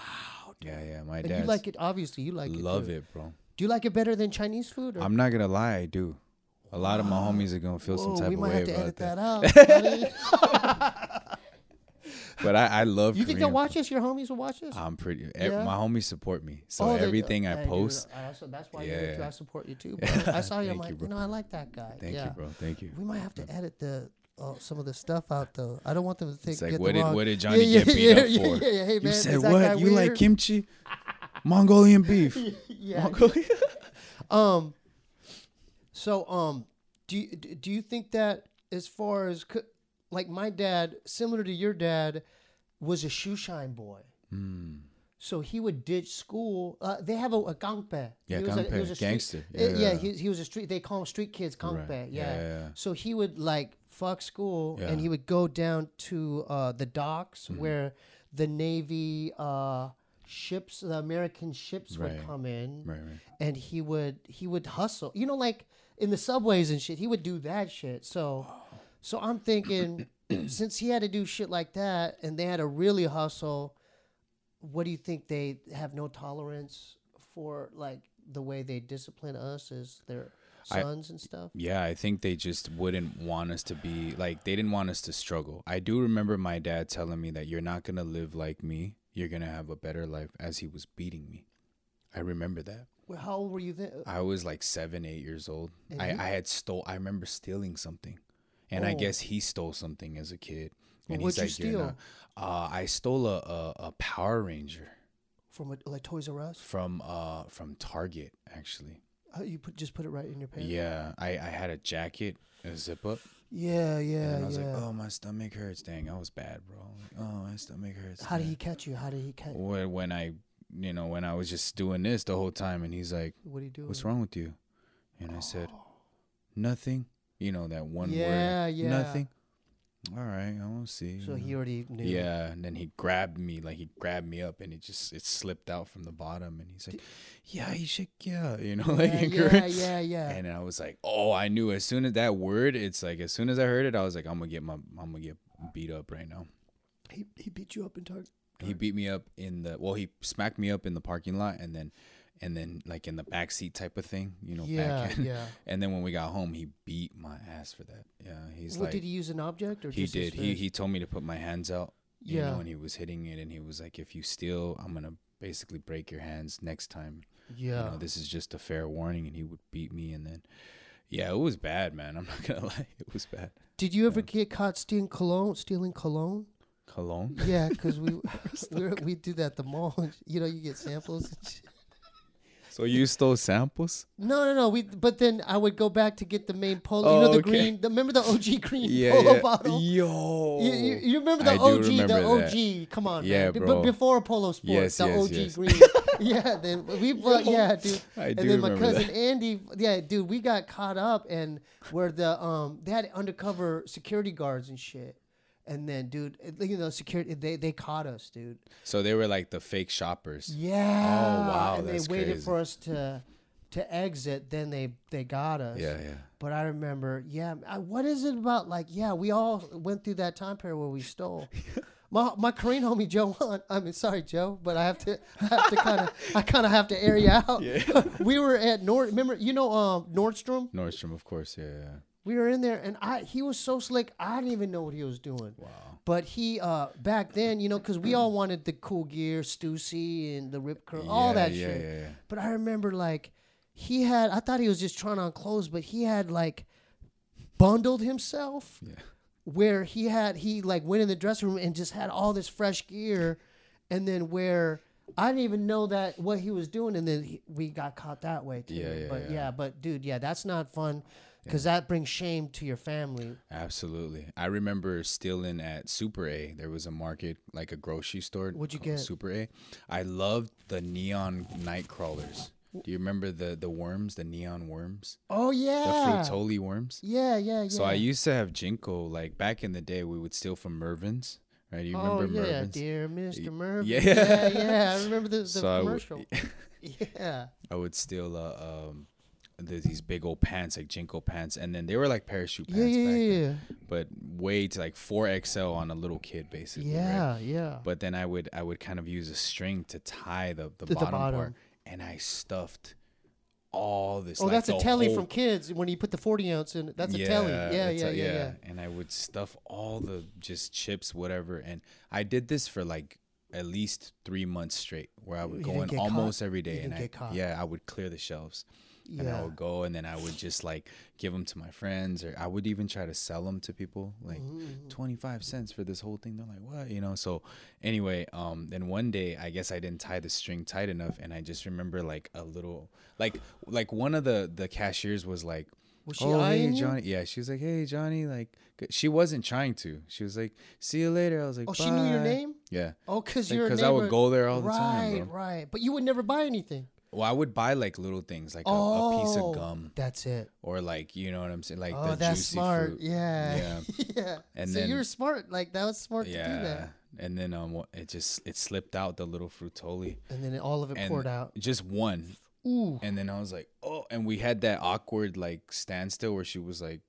Dude. Yeah, yeah. My dad. You like it, obviously. You like it. Love it, bro. Do you like it better than Chinese food? Or? I'm not gonna lie, I do. A lot of my homies are gonna feel some type of way about that. But I love. You Korean think they'll watch this? Your homies will watch this? I'm pretty. My homies support me, so everything I post. Dude, that's why you too. I support you too. Bro. I saw you. I'm like, you know, I like that guy. Thank you, bro. Thank you. We might have to edit some of the stuff out though. I don't want them to think. It's like, what did Johnny get beat up for? Hey, man, you said what? You like kimchi, Mongolian beef? Yeah. Mongolian. So do you think that as far as like my dad, similar to your dad, was a shoeshine boy. Mm. So he would ditch school. They have a gangpe. Yeah, he was a gangster. He was a street. They call him street kids gangpe. Right. Yeah. So he would like. Fuck school, and he would go down to the docks where the Navy ships, the American ships would come in, and he would hustle. You know, like in the subways and shit, he would do that shit. So I'm thinking, since he had to do shit like that, and they had to really hustle, what do you think they have no tolerance for? Like the way they discipline us is their sons and stuff. Yeah, I think they just wouldn't want us to be like, they didn't want us to struggle. I do remember my dad telling me that you're not going to live like me. You're going to have a better life, as he was beating me. I remember that. Well, how old were you then? I was like 7, 8 years old. And I remember stealing something. And I guess he stole something as a kid. And what'd you steal? I stole a Power Ranger From like Toys R Us? From Target, actually. Oh, you just put it right in your pants? Yeah. I had a jacket, a zip up. Yeah, yeah, and then I was like, oh, my stomach hurts. Dang, I was bad, bro. Like, oh, my stomach hurts. How did he catch you? How did he catch you? When I, you know, when I was just doing this the whole time, and he's like, what are you doing? What's wrong with you? And I said, nothing. You know, that one word. Yeah, yeah. Nothing. All right, I won't see. So he already knew. Yeah, and then he grabbed me, like he grabbed me up, and it slipped out from the bottom, and he's like, "Yeah, you should, yeah," you know, like encourage. Yeah, yeah, yeah. And I was like, "Oh, I knew as soon as that word, it's like as soon as I heard it, I was like, I'm gonna get beat up right now." He beat you up in Target. He beat me up in the he smacked me up in the parking lot, and then like in the back seat type of thing, you know, yeah, back end. Yeah. And then when we got home, he beat my ass for that. Yeah, he's like, did he use an object or he just did? He told me to put my hands out. You know, and he was hitting it, and he was like, "If you steal, I'm gonna basically break your hands next time." Yeah, you know, this is just a fair warning, and he would beat me, and then, yeah, it was bad, man. I'm not gonna lie, it was bad. Did you ever get caught stealing cologne? Cologne? Yeah, because we do that at the mall. You know, you get samples and shit. So you stole samples? No. But then I would go back to get the main polo. Oh, you know the green. Remember the OG green polo bottle? Yo. You remember the OG. Come on, yeah, man. Bro. Before Polo Sport, the OG green. Yeah, then dude. And then my cousin Andy, dude, we got caught up, and where the they had undercover security guards and shit. And then, dude, you know, security, they caught us, dude. So they were like the fake shoppers. Yeah. Oh, wow, and that's crazy. And they waited for us to exit. Then they got us. Yeah, yeah. But I remember, what is it about, like, we all went through that time period where we stole. My Korean homie Joe, I mean, sorry, Joe, but I have to kind of have to air you out. Yeah. We were at Nordstrom? Nordstrom, of course, yeah. We were in there, and he was so slick, I didn't even know what he was doing. Wow. But he, back then, you know, because we all wanted the cool gear, Stussy and the rip curl, all that shit. Yeah. But I remember, like, I thought he was just trying on clothes, but he had, like, bundled himself where he went in the dressing room and just had all this fresh gear, and then where I didn't even know that what he was doing, and then we got caught that way, too. But, dude, that's not fun. Because that brings shame to your family. Absolutely. I remember stealing at Super A. There was a market, like a grocery store. What'd you get? Super A. I loved the neon night crawlers. Do you remember the worms, the neon worms? Oh, yeah. The Fruitoli worms? Yeah. So I used to have Jinko. Like, back in the day, we would steal from Mervin's. Right? Do you remember Mervin's? Dear Mr. Mervin. Yeah. I remember the commercial. I would steal these big old pants, like Jinko pants, and then they were like parachute pants back then, but way to like 4XL on a little kid, basically. But then I would kind of use a string to tie the bottom part, and I stuffed all this. Oh, like that's a telly from Kids when you put the 40 ounce in. That's a telly. Yeah. And I would stuff all the just chips, whatever, and I did this for like at least 3 months straight, where I would go in almost every day, and I would clear the shelves. And I would go, and then I would just like give them to my friends, or I would even try to sell them to people, like 25 cents for this whole thing. They're like, what? You know? So anyway, then one day, I guess I didn't tie the string tight enough. And I just remember like a little, like one of the cashiers was like, was she eyeing you? Johnny. Yeah, she was like, hey, Johnny. Like, she wasn't trying to. She was like, see you later. I was like, bye. She knew your name? Yeah. Oh, because you're a neighbor. Because I would go there all the time, bro. Right. But you would never buy anything. Well, I would buy like little things, like a piece of gum. That's it. Or like, you know what I'm saying? Like the that's juicy smart. Fruit. Yeah. Yeah. And so you were smart. Like that was smart to do that. And then it slipped out, the little Fruitoli. And then all of it poured out. Just one. Ooh. And then I was like, oh. And we had that awkward like standstill where she was like,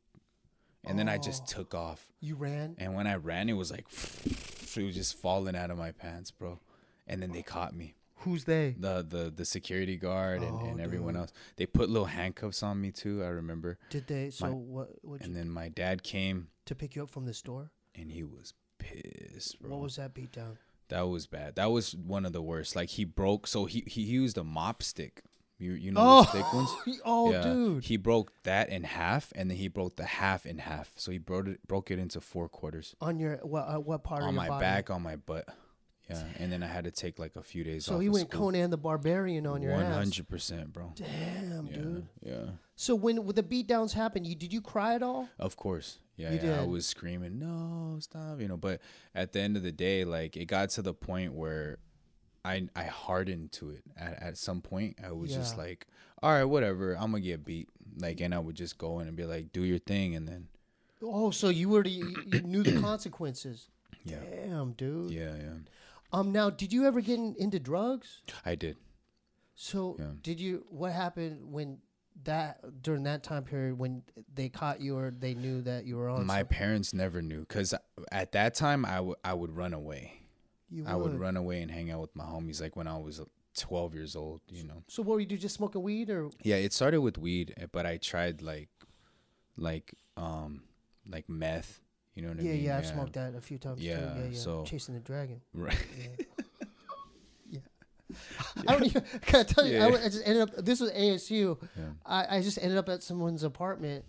and then I just took off. You ran? And when I ran, it was like, it was just falling out of my pants, bro. And then they caught me. Who's they? The security guard and everyone else. They put little handcuffs on me too, I remember. Did they? So what? And then my dad came to pick you up from the store, and he was pissed, bro. What was that beat down? That was bad. That was one of the worst. Like he broke. So he used a mop stick. You know those thick ones? Dude. He broke that in half, and then he broke the half in half. So he broke it into 4 quarters. On your what part of your body? On my back, on my butt. Yeah, and then I had to take like a few days off. So he went Conan the Barbarian on your ass. 100%, bro. Damn, dude. Yeah. So when the beatdowns happened, did you cry at all? Of course. Yeah, I was screaming, no, stop, you know. But at the end of the day, like, it got to the point where I hardened to it. At some point, I was just like, all right, whatever, I'm going to get beat. Like, and I would just go in and be like, do your thing, and then. Oh, so you knew the consequences. Yeah. Damn, dude. Yeah, yeah. Now, did you ever get into drugs? I did. So did you, what happened when during that time period when they caught you or they knew that you were on something? My parents never knew, because at that time I would run away. You would? I would run away and hang out with my homies like when I was 12 years old, you know. So what were you do, just smoking weed or? Yeah, it started with weed, but I tried like meth. You know what I mean? Yeah, I've smoked that a few times too. Yeah, so Chasing the Dragon. Right. Yeah. I don't even, can I tell you, I just ended up, this was ASU. Yeah. I just ended up at someone's apartment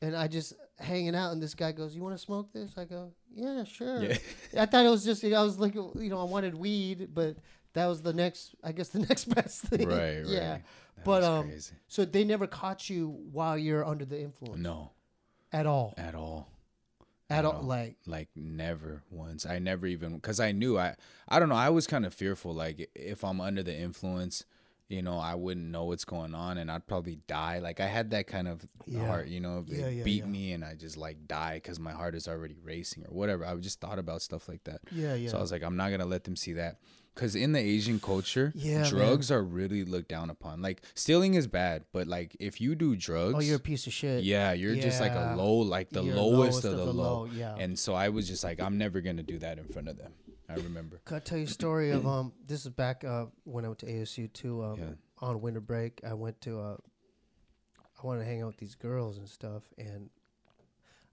and I just hanging out and this guy goes, you want to smoke this? I go, yeah, sure. Yeah. I thought it was just, I was like, you know, I wanted weed, but that was the next, I guess the next best thing. Right, right. Yeah. That but, crazy. So they never caught you while you're under the influence? No. At all? At all. At all, like never once. I never even, because I knew, I don't know, I was kind of fearful, like if I'm under the influence, you know, I wouldn't know what's going on and I'd probably die. Like I had that kind of heart, you know, beat me and I just like die because my heart is already racing or whatever. I just thought about stuff like that. Yeah, yeah. So I was like, I'm not going to let them see that. Because in the Asian culture, drugs are really looked down upon. Like, stealing is bad, but, like, if you do drugs... Oh, you're a piece of shit. Yeah, you're just, like, a low, like, the lowest of the low. Yeah. And so I was just like, I'm never going to do that in front of them. I remember. Can I tell you a story of... this is back when I went to ASU, too. On winter break, I went to... I wanted to hang out with these girls and stuff, and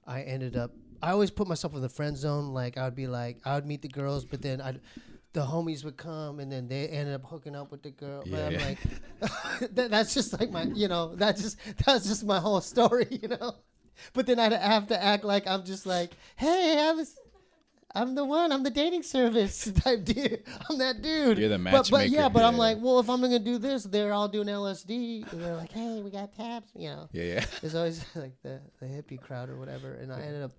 I ended up... I always put myself in the friend zone. Like, I would be like... I would meet the girls, but then I'd... The homies would come, and then they ended up hooking up with the girl. Yeah. But I'm like, that's just like my, you know, that's just my whole story, you know. But then I'd have to act like I'm just like, hey, I'm the one, I'm the dating service type dude. I'm that dude. You're the matchmaker. But yeah, but I'm like, well, if I'm gonna do this, they're all doing LSD, and they're like, hey, we got tabs, you know. Yeah, yeah. There's always like the hippie crowd or whatever, and I ended up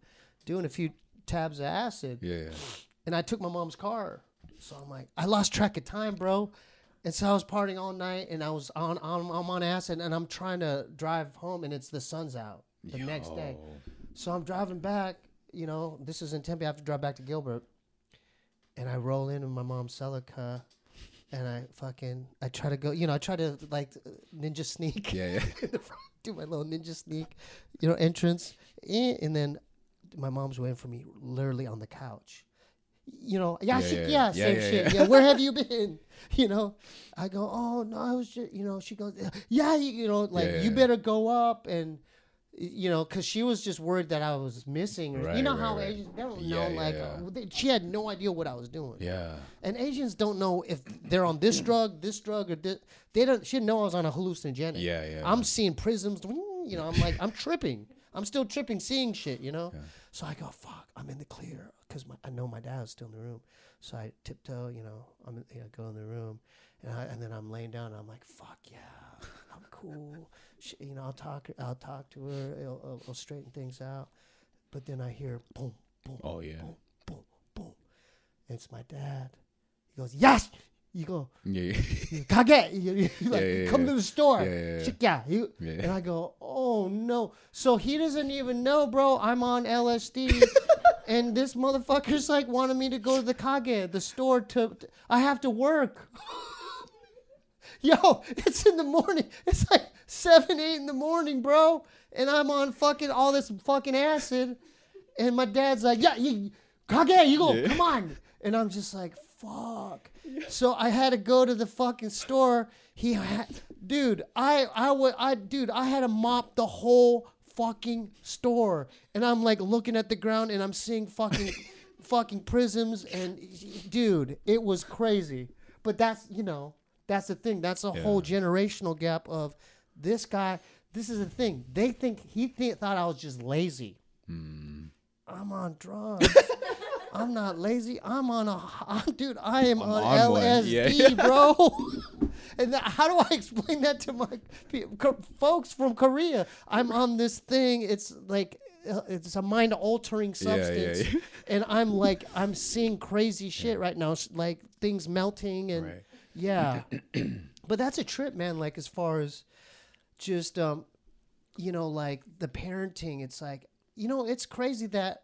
doing a few tabs of acid. Yeah. And I took my mom's car. So I'm like, I lost track of time, bro. And so I was partying all night, and I was I'm on acid, and I'm trying to drive home, and it's the sun's out the next day. So I'm driving back, you know, this is in Tempe, I have to drive back to Gilbert. And I roll into my mom's Celica, and I try to go, you know, I try to like ninja sneak. Yeah, yeah. Do my little ninja sneak, you know, entrance. And then my mom's waiting for me literally on the couch. You know, same shit. Yeah, where have you been? You know, I go, oh, no, I was just, you know, she goes, yeah, you know, like, you better go up and, you know, because she was just worried that I was missing. Or, right, you know how Asians, they don't know, like, she had no idea what I was doing. Yeah. And Asians don't know if they're on this drug, or this. They don't, she didn't know I was on a hallucinogenic. Yeah, yeah. I'm seeing prisms, you know, I'm like, I'm tripping. I'm still tripping seeing shit, you know? Yeah. So I go, fuck, I'm in the clear. Because I know my dad was still in the room. So I tiptoe, you know, I go in the room. And then I'm laying down. And I'm like, fuck yeah, I'm cool. She, you know, I'll talk to her. I'll straighten things out. But then I hear boom, boom, boom, boom, boom. And it's my dad. He goes, yes! You go, kage. You come to the store. Yeah. And I go, oh no. So he doesn't even know, bro, I'm on LSD. And this motherfucker's like wanted me to go to the kage, the store. I have to work. Yo, it's in the morning. It's like 7, 8 in the morning, bro. And I'm on fucking all this fucking acid. And my dad's like, kage. You go, come on. And I'm just like, fuck. So I had to go to the fucking store. I had to mop the whole fucking store. And I'm like looking at the ground and I'm seeing fucking prisms, and dude, it was crazy. But that's, you know, that's the thing. That's a whole generational gap of this guy. This is the thing. They think he thought I was just lazy. I'm on drugs. I'm not lazy. I am on LSD, bro. And how do I explain that to my folks from Korea? I'm on this thing. It's like, it's a mind-altering substance. And I'm like, I'm seeing crazy shit right now, like things melting and But that's a trip, man. Like, as far as just, you know, like the parenting, it's like, you know, it's crazy that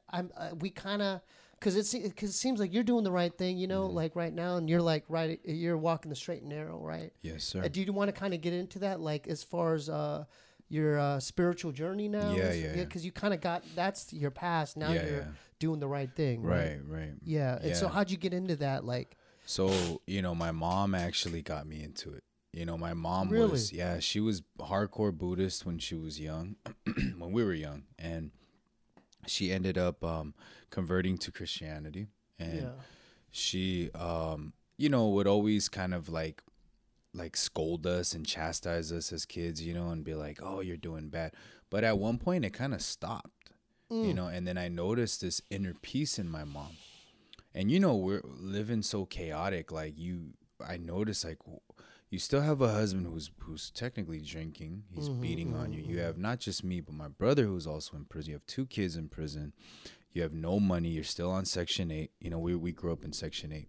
we kind of, because it seems like you're doing the right thing, you know, like right now, and you're like, right, you're walking the straight and narrow, right? Yes, sir. Do you want to kind of get into that? Like, as far as your spiritual journey now? Because you kind of got, that's your past. Now you're doing the right thing. Right. Yeah. And so how'd you get into that? Like, so, you know, my mom actually got me into it. You know, my mom was, she was hardcore Buddhist when she was young, when we were young. And she ended up converting to Christianity. And she, you know, would always kind of like scold us and chastise us as kids, you know, and be like, oh, you're doing bad. But at one point it kind of stopped, you know, and then I noticed this inner peace in my mom. And, you know, we're living so chaotic. Like, I noticed, like, you still have a husband who's technically drinking. He's beating on you. You have not just me, but my brother who's also in prison. You have two kids in prison. You have no money. You're still on Section 8. You know, we grew up in Section 8.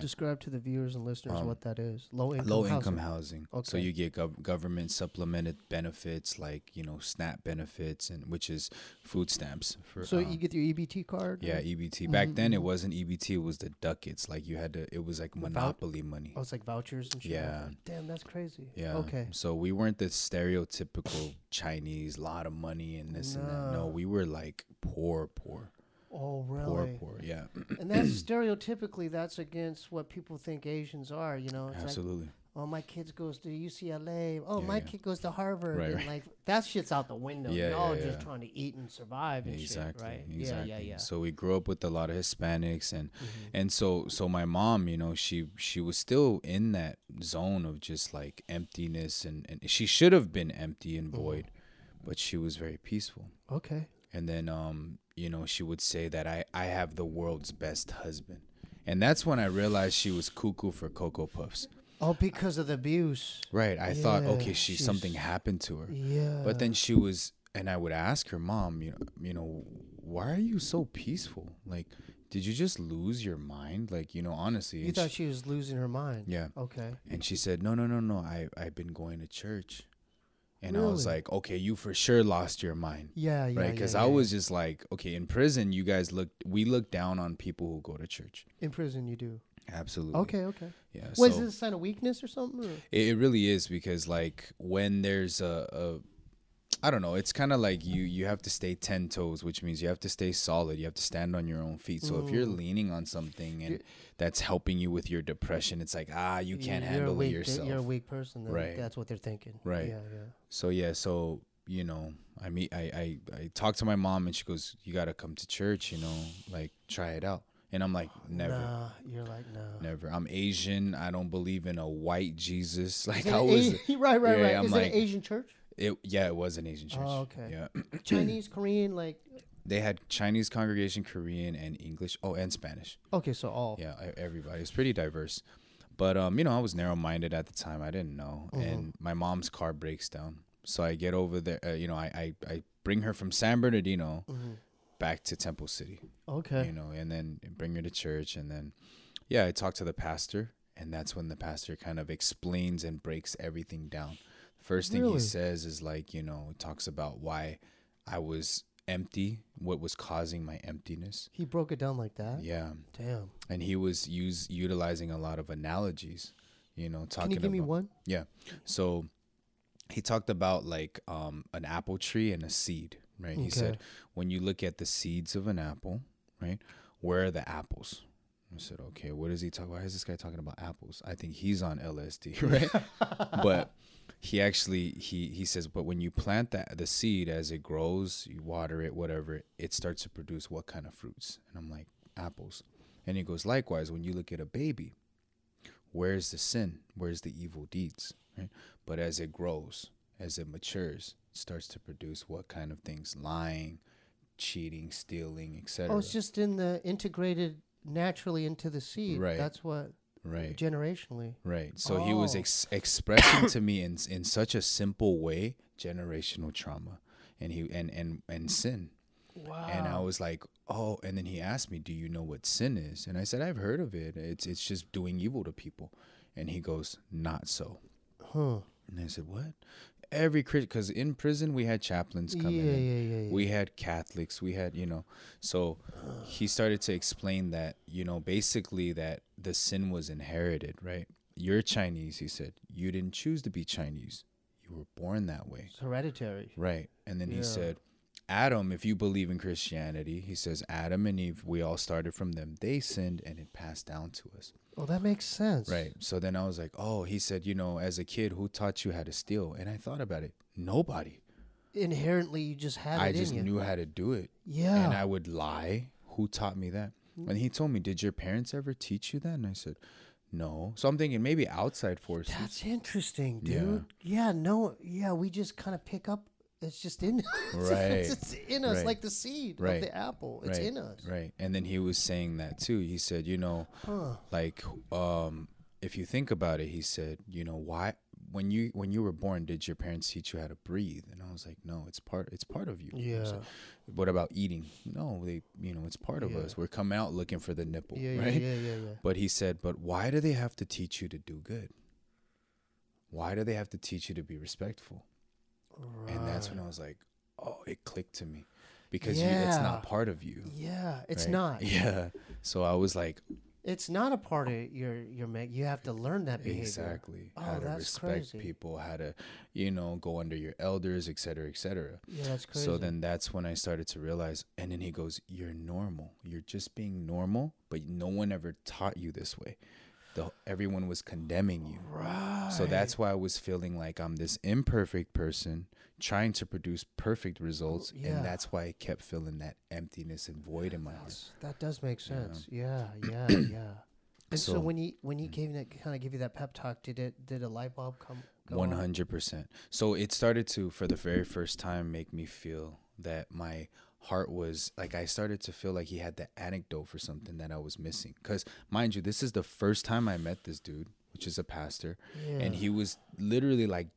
Describe to the viewers and listeners what that is. Low income housing. Okay. So you get government supplemented benefits, like, you know, SNAP benefits, and which is food stamps. So you get your EBT card? Yeah, EBT. Back then it wasn't EBT. It was the ducats. Like, you had to, it was like monopoly money. Oh, it's like vouchers and shit. Yeah. Damn, that's crazy. Yeah. Okay. So we weren't the stereotypical Chinese, lot of money and this and that. No, we were like poor. Oh, really? Poor, yeah. And that's stereotypically, that's against what people think Asians are, you know? It's absolutely. Like, oh, my kid goes to UCLA. Oh, my kid goes to Harvard. Right, and like, that shit's out the window. Yeah, Y'all are just trying to eat and survive and shit, right? Exactly. Yeah. So we grew up with a lot of Hispanics. And so my mom, you know, she was still in that zone of just like emptiness. And she should have been empty and void, but she was very peaceful. Okay. And then, you know, she would say that I have the world's best husband. And that's when I realized she was cuckoo for Cocoa Puffs. Oh, because of the abuse. Right. I thought, okay, something happened to her. Yeah. But then she was, and I would ask her, Mom, you know, why are you so peaceful? Like, did you just lose your mind? Like, you know, honestly. You thought she was losing her mind. Yeah. Okay. And she said, no, I've been going to church. And really? I was like, okay, you for sure lost your mind. Yeah. Right? Because I was just like, okay, in prison, you guys we look down on people who go to church. In prison, you do. Absolutely. Okay. Yeah. Was it a sign of weakness or something? Or? It really is, because like when there's I don't know, it's kind of like you have to stay 10 toes, which means you have to stay solid. You have to stand on your own feet. So if you're leaning on something and that's helping you with your depression, it's like, you can't handle it yourself. You're a weak person. Right. That's what they're thinking. Right. Yeah. So, you know, I talked to my mom and she goes, you got to come to church, you know, like try it out. And I'm like, never. Nah, you're like, no. Never. I'm Asian. I don't believe in a white Jesus. Like, how is it? Right. Yeah, is it like, an Asian church? It was an Asian church. Oh, okay. Yeah. Chinese, Korean, like. They had Chinese congregation, Korean, and English. Oh, and Spanish. Okay, so all. Yeah, everybody. It's pretty diverse. But, you know, I was narrow-minded at the time. I didn't know. And my mom's car breaks down. So I get over there. You know, I bring her from San Bernardino back to Temple City. Okay. You know, and then bring her to church. And then, I talk to the pastor. And that's when the pastor kind of explains and breaks everything down. First thing he says is like, you know, talks about why I was empty, what was causing my emptiness. He broke it down like that? Yeah. Damn. And he was utilizing a lot of analogies, you know, talking about. Can you give me one? Yeah. So he talked about like an apple tree and a seed, right? Okay. He said, when you look at the seeds of an apple, right, where are the apples? I said, okay, what is he talking about? Why is this guy talking about apples? I think he's on LSD, right? But he actually, he says, but when you plant the seed, as it grows, you water it, whatever, it starts to produce what kind of fruits? And I'm like, apples. And he goes, likewise, when you look at a baby, where's the sin? Where's the evil deeds? Right? But as it grows, as it matures, it starts to produce what kind of things? Lying, cheating, stealing, etc. Oh, it's just in the integrated naturally into the seed. Right. That's what. Right. Generationally. Right. So he was expressing to me in such a simple way generational trauma and sin. Wow. And I was like, oh. And then he asked me, do you know what sin is? And I said, I've heard of it. It's just doing evil to people. And he goes, not so. Huh. And I said, what? Every Christian, because in prison we had chaplains come in. Yeah, yeah, yeah. We had Catholics. We had, you know. So he started to explain that, you know, basically that the sin was inherited, right? You're Chinese, he said. You didn't choose to be Chinese. You were born that way. It's hereditary. Right. And then he said, Adam, if you believe in Christianity, he says, Adam and Eve, we all started from them. They sinned and it passed down to us. Oh, that makes sense. Right. So then I was like, oh, he said, you know, as a kid, who taught you how to steal? And I thought about it. Nobody. Inherently, you just had it in you. I just knew how to do it. Yeah. And I would lie. Who taught me that? And he told me, did your parents ever teach you that? And I said, no. So I'm thinking maybe outside forces. That's interesting, dude. Yeah, no. Yeah, we just kind of pick up. It's just in us. Right. It's in us, right. Like the seed of the apple. It's in us. Right. And then he was saying that too. He said, you know, like if you think about it, he said, you know, why when you were born, did your parents teach you how to breathe? And I was like, no, it's part of you. Yeah. I was like, what about eating? No, it's part of us. We're coming out looking for the nipple. Yeah, right? Yeah. But he said, but why do they have to teach you to do good? Why do they have to teach you to be respectful? Right. And that's when I was like, oh, it clicked to me because it's not part of you. Yeah, it's not. Yeah. So I was like, it's not a part of your make. You have to learn that behavior. Exactly. Oh, how to respect people, how to, you know, go under your elders, et cetera, et cetera. Yeah, that's crazy. So then that's when I started to realize. And then he goes, you're normal. You're just being normal, but no one ever taught you this way. Everyone was condemning you. Right. So that's why I was feeling like I'm this imperfect person trying to produce perfect results. Yeah. And that's why I kept feeling that emptiness and void in my heart. That does make sense. Yeah. And so when he gave that, kind of give you that pep talk, did a light bulb come? 100%. So it started to, for the very first time, make me feel that my heart was like, I started to feel like he had the anecdote for something that I was missing. Because mind you, this is the first time I met this dude, which is a pastor. Yeah. And he was literally like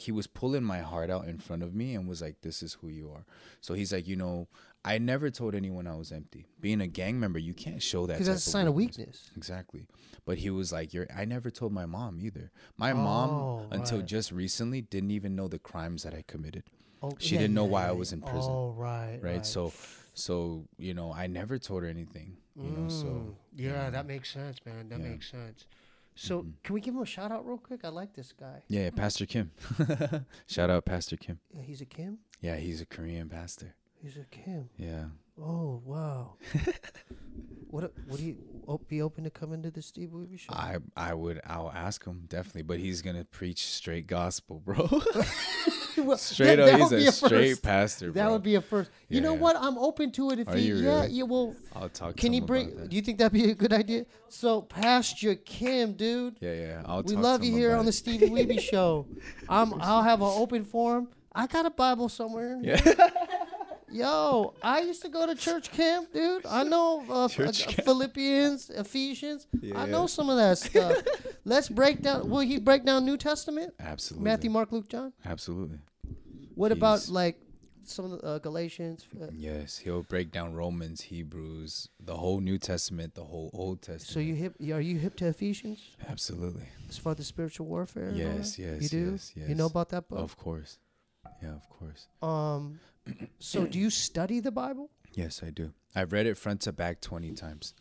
he was pulling my heart out in front of me and was like, this is who you are. So he's like, you know, I never told anyone I was empty. Being a gang member, you can't show that. Because that's a sign of weakness. Exactly. But he was like, I never told my mom either. My mom, until just recently, didn't even know the crimes that I committed. Oh, she didn't know why I was in prison. Oh, right. So you know, I never told her anything. You know, so that makes sense, man. That makes sense. So can we give him a shout out real quick? I like this guy. Yeah, Pastor Kim. Shout out, Pastor Kim. Yeah, he's a Kim. Yeah, he's a Korean pastor. He's a Kim. Yeah. Oh wow. Would he be open to coming to the Steebee Weebee Show? I'll ask him definitely, but he's gonna preach straight gospel, bro. Well, straight up, he's a straight pastor, bro. That would be a first. You know what? I'm open to it. If will. I'll talk. Can you bring? Do you think that'd be a good idea? So, Pastor Kim, dude. Yeah. We love you here on the Steebee Weebee Show. I'll have an open forum. I got a Bible somewhere. Yeah. Yo, I used to go to church camp, dude. I know Philippians, Ephesians. Yeah, I know some of that stuff. Let's break down. Will he break down New Testament? Absolutely. Matthew, Mark, Luke, John? Absolutely. What about like some of the Galatians? Yes, he'll break down Romans, Hebrews, the whole New Testament, the whole Old Testament. So are you hip to Ephesians? Absolutely. As far as the spiritual warfare? Yes. You do? Yes. You know about that book? Of course. Yeah, of course. So do you study the Bible? Yes, I do. I've read it front to back 20 times.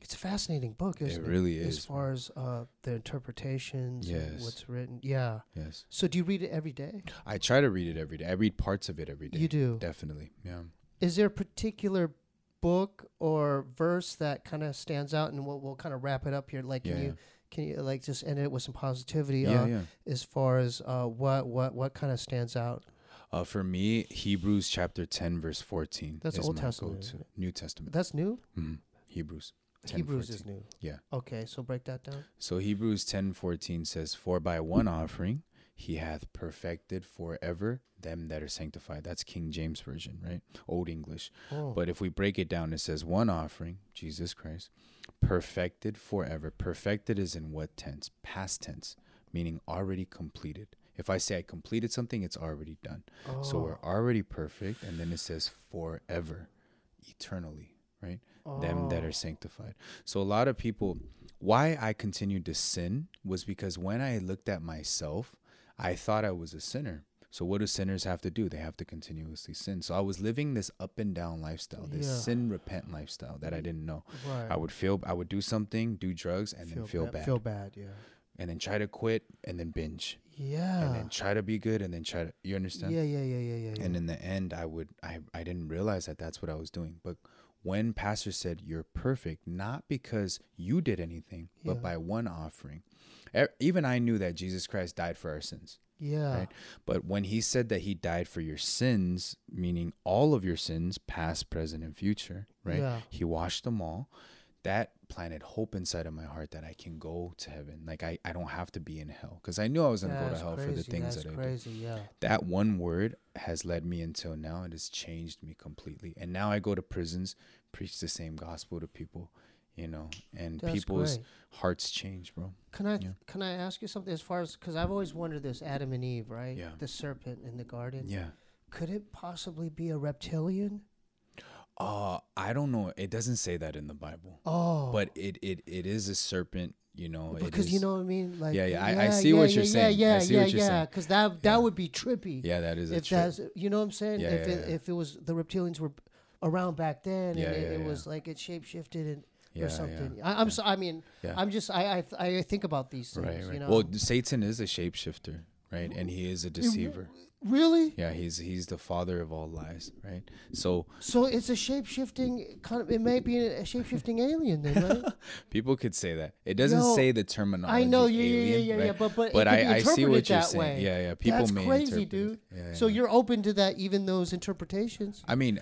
It's a fascinating book, isn't it? It really is. As far as the interpretations and what's written. Yeah. Yes. So do you read it every day? I try to read it every day. I read parts of it every day. You do? Definitely, yeah. Is there a particular book or verse that kind of stands out? And we'll kind of wrap it up here. Like, can you like just end it with some positivity as far as what kind of stands out? For me, Hebrews chapter 10, verse 14. That's Old Testament. New Testament. That's new? Mm-hmm. Hebrews. Hebrews 14. Is new. Yeah. Okay, so break that down. So Hebrews 10:14 says, for by one offering, He hath perfected forever them that are sanctified. That's King James Version, right? Old English. Oh. But if we break it down, it says one offering, Jesus Christ, perfected forever. Perfected is in what tense? Past tense, meaning already completed. If I say I completed something, it's already done. Oh. So we're already perfect. And then it says forever, eternally, right? Oh. Them that are sanctified. So a lot of people, why I continued to sin was because when I looked at myself, I thought I was a sinner. So what do sinners have to do? They have to continuously sin. So I was living this up and down lifestyle, this sin repent lifestyle that I didn't know. Right. I would do something, do drugs, and then feel bad. Feel bad, yeah. And then try to quit, and then binge. Yeah. And then try to be good, and then try to. You understand? Yeah. And in the end, I didn't realize that that's what I was doing. But when Pastor said you're perfect, not because you did anything, but by one offering. Even I knew that Jesus Christ died for our sins. Yeah. Right? But when he said that he died for your sins, meaning all of your sins, past, present, and future, right? Yeah. He washed them all. That planted hope inside of my heart that I can go to heaven. Like I don't have to be in hell, because I knew I was going to go to hell for the things that I did. Yeah. That one word has led me until now. It has changed me completely. And now I go to prisons, preach the same gospel to people. You know, and that's people's hearts change, bro. Can I ask you something as far as, because I've always wondered this, Adam and Eve, right? Yeah. The serpent in the garden. Yeah. Could it possibly be a reptilian? I don't know. It doesn't say that in the Bible. Oh. But it is a serpent, you know. Because you know what I mean? Like, I see what you're saying. I see what you're saying. Because that would be trippy. Yeah, that is a trip. You know what I'm saying? Yeah, if it was, the reptilians were around back then, and it was like it shape-shifted and... Yeah, or something. Yeah, I'm so. I mean, I'm just. I think about these things. Right. You know? Well, Satan is a shapeshifter, right? And he is a deceiver. Really? Yeah. He's the father of all lies, right? So it's a shapeshifting kind of. It may be a shapeshifting alien, then, right? People could say that. It doesn't say the terminology. I know. Yeah. Right? But I see what you're saying. Yeah. People may interpret. That's crazy, dude. Yeah, so you're open to that, even those interpretations. I mean,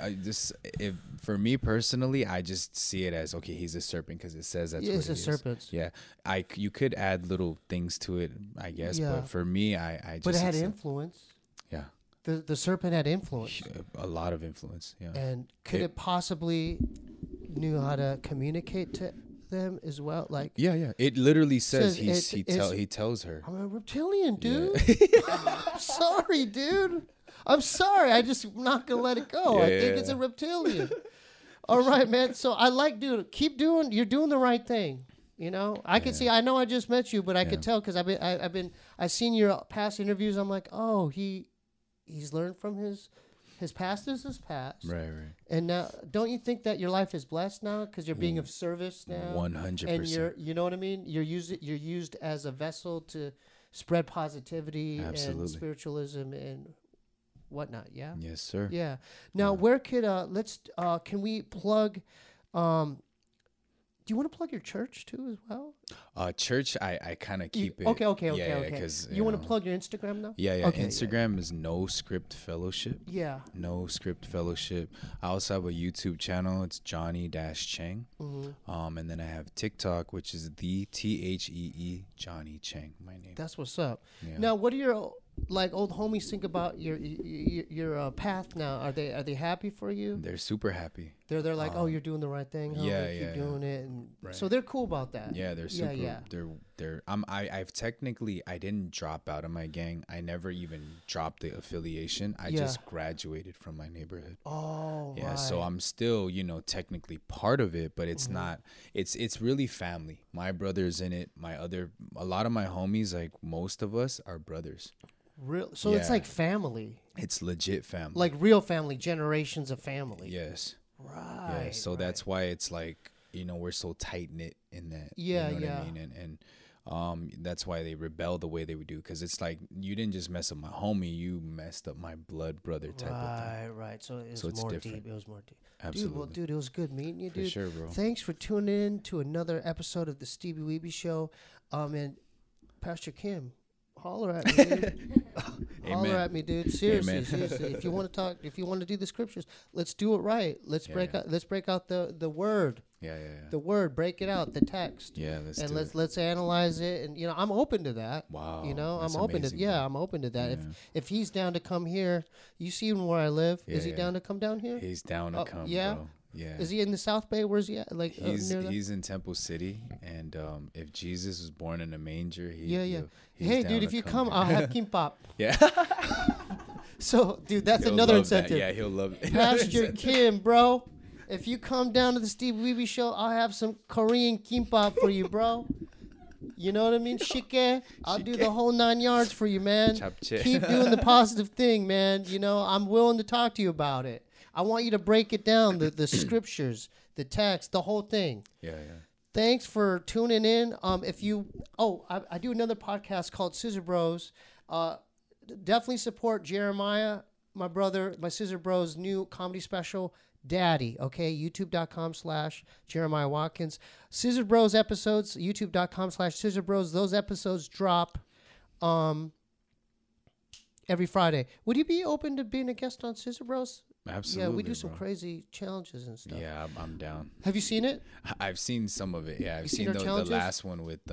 for me personally, I just see it as, okay, he's a serpent because it says that's what it is. It's a serpent. Yeah. You could add little things to it, I guess. Yeah. But for me, I just... But it had influence. Yeah. The serpent had influence. A lot of influence, yeah. And could it possibly knew how to communicate to them as well? Like... Yeah. It literally says he tells her. I'm a reptilian, dude. Yeah. I'm sorry, dude. I'm sorry. I just not going to let it go. Yeah, I think it's a reptilian. All right, man. So I like, dude, keep doing, you're doing the right thing. You know, I can see, I know I just met you, but I could tell because I've seen your past interviews. I'm like, oh, he's learned from his past is his past. Right. And now, don't you think that your life is blessed now? Because you're being of service now. 100%. And you know what I mean? You're used as a vessel to spread positivity. Absolutely. And spiritualism and whatnot. Yeah. Yes, sir. Yeah. Now, where could can we plug? Do you want to plug your church too as well? Church, I kind of keep it. Okay. Because you want to plug your Instagram now? Yeah. Okay, Instagram is No Script Fellowship. Yeah. No Script Fellowship. I also have a YouTube channel. It's Johnny Chang. Mm-hmm. And then I have TikTok, which is the THEE Johnny Chang. My name. That's what's up. Yeah. Now, what are your old homies think about your path now? Are they happy for you? They're super happy. They're like, oh, you're doing the right thing. Homie. Keep doing it, and so they're cool about that. Yeah, they're super. Yeah. They're I've technically, I didn't drop out of my gang. I never even dropped the affiliation. I just graduated from my neighborhood. Oh, yeah. Right. So I'm still, technically part of it, but it's not. It's really family. My brother's in it. A lot of my homies, like most of us, are brothers. Real, so it's like family. It's legit family. Like real family, generations of family. Yes. Right. Yeah, so that's why it's like, we're so tight knit in that. Yeah. You know what I mean? And that's why they rebel the way they would do, because it's like, you didn't just mess up my homie, you messed up my blood brother type of thing. Right. So it's more different. Deep. It was more deep. Absolutely. Dude, it was good meeting you, dude. For sure, bro. Thanks for tuning in to another episode of the Steebee Weebee Show. And Pastor Kim, holler at me. Holler at me, dude. Seriously, seriously. If you want to talk, if you want to do the scriptures, let's do it right. Let's break out the word. The word, break it out, the text. Let's analyze it, and you know, I'm open to that. Wow. You know, I'm open to I'm open to that. Yeah. If he's down to come here, you see him where I live. Yeah, is he down to come down here? He's down to come. Yeah. Bro. Yeah. Is he in the South Bay? Where's he at? Like he's in Temple City, and if Jesus was born in a manger, hey, dude, if you come, I'll have kimbap. Yeah. So, dude, that's another incentive. Yeah, he'll love it. Pastor Kim, bro. If you come down to the Steebee Weebee Show, I'll have some Korean kimbap for you, bro. You know what I mean? Shike. I'll do the whole 9 yards for you, man. Keep doing the positive thing, man. You know, I'm willing to talk to you about it. I want you to break it down, the scriptures, the text, the whole thing. Yeah, yeah. Thanks for tuning in. If you, I do another podcast called Scissor Bros. Definitely support Jeremiah, my brother, my Scissor Bros' new comedy special, Daddy. Okay, YouTube.com/Jeremiah Watkins. Scissor Bros episodes, YouTube.com/Scissor Bros. Those episodes drop. Every Friday. Would you be open to being a guest on Scissor Bros? Absolutely. Yeah, we do some crazy challenges and stuff. Yeah, I'm down. Have you seen it? I've seen some of it. Yeah, I've seen the last one with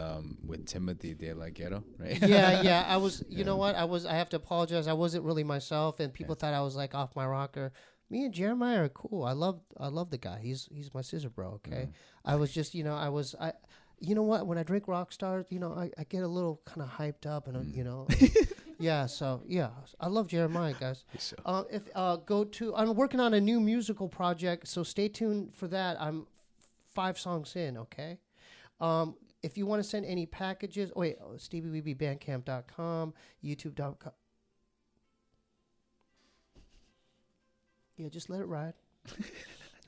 Timothy de la Guero, right? Yeah, yeah. I was. You know what? I have to apologize. I wasn't really myself, and people thought I was like off my rocker. Me and Jeremiah are cool. I love the guy. He's my Scissor Bro. Okay. I was just, you know, I was. You know what? When I drink Rockstar, you know, I get a little kind of hyped up, and you know. Yeah, so yeah, I love Jeremiah, guys. I'm working on a new musical project, so stay tuned for that. I'm 5 songs in, okay? If you want to send any packages, stevieweebybandcamp.com, youtube.com. Yeah, just let it ride.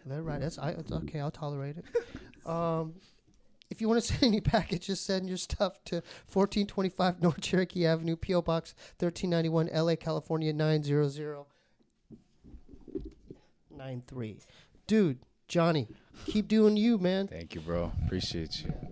Let it ride. It's okay. I'll tolerate it. If you want to send any packages, send your stuff to 1425 North Cherokee Avenue, P.O. Box 1391, L.A., California, 90093. Dude, Johnny, keep doing you, man. Thank you, bro. Appreciate you.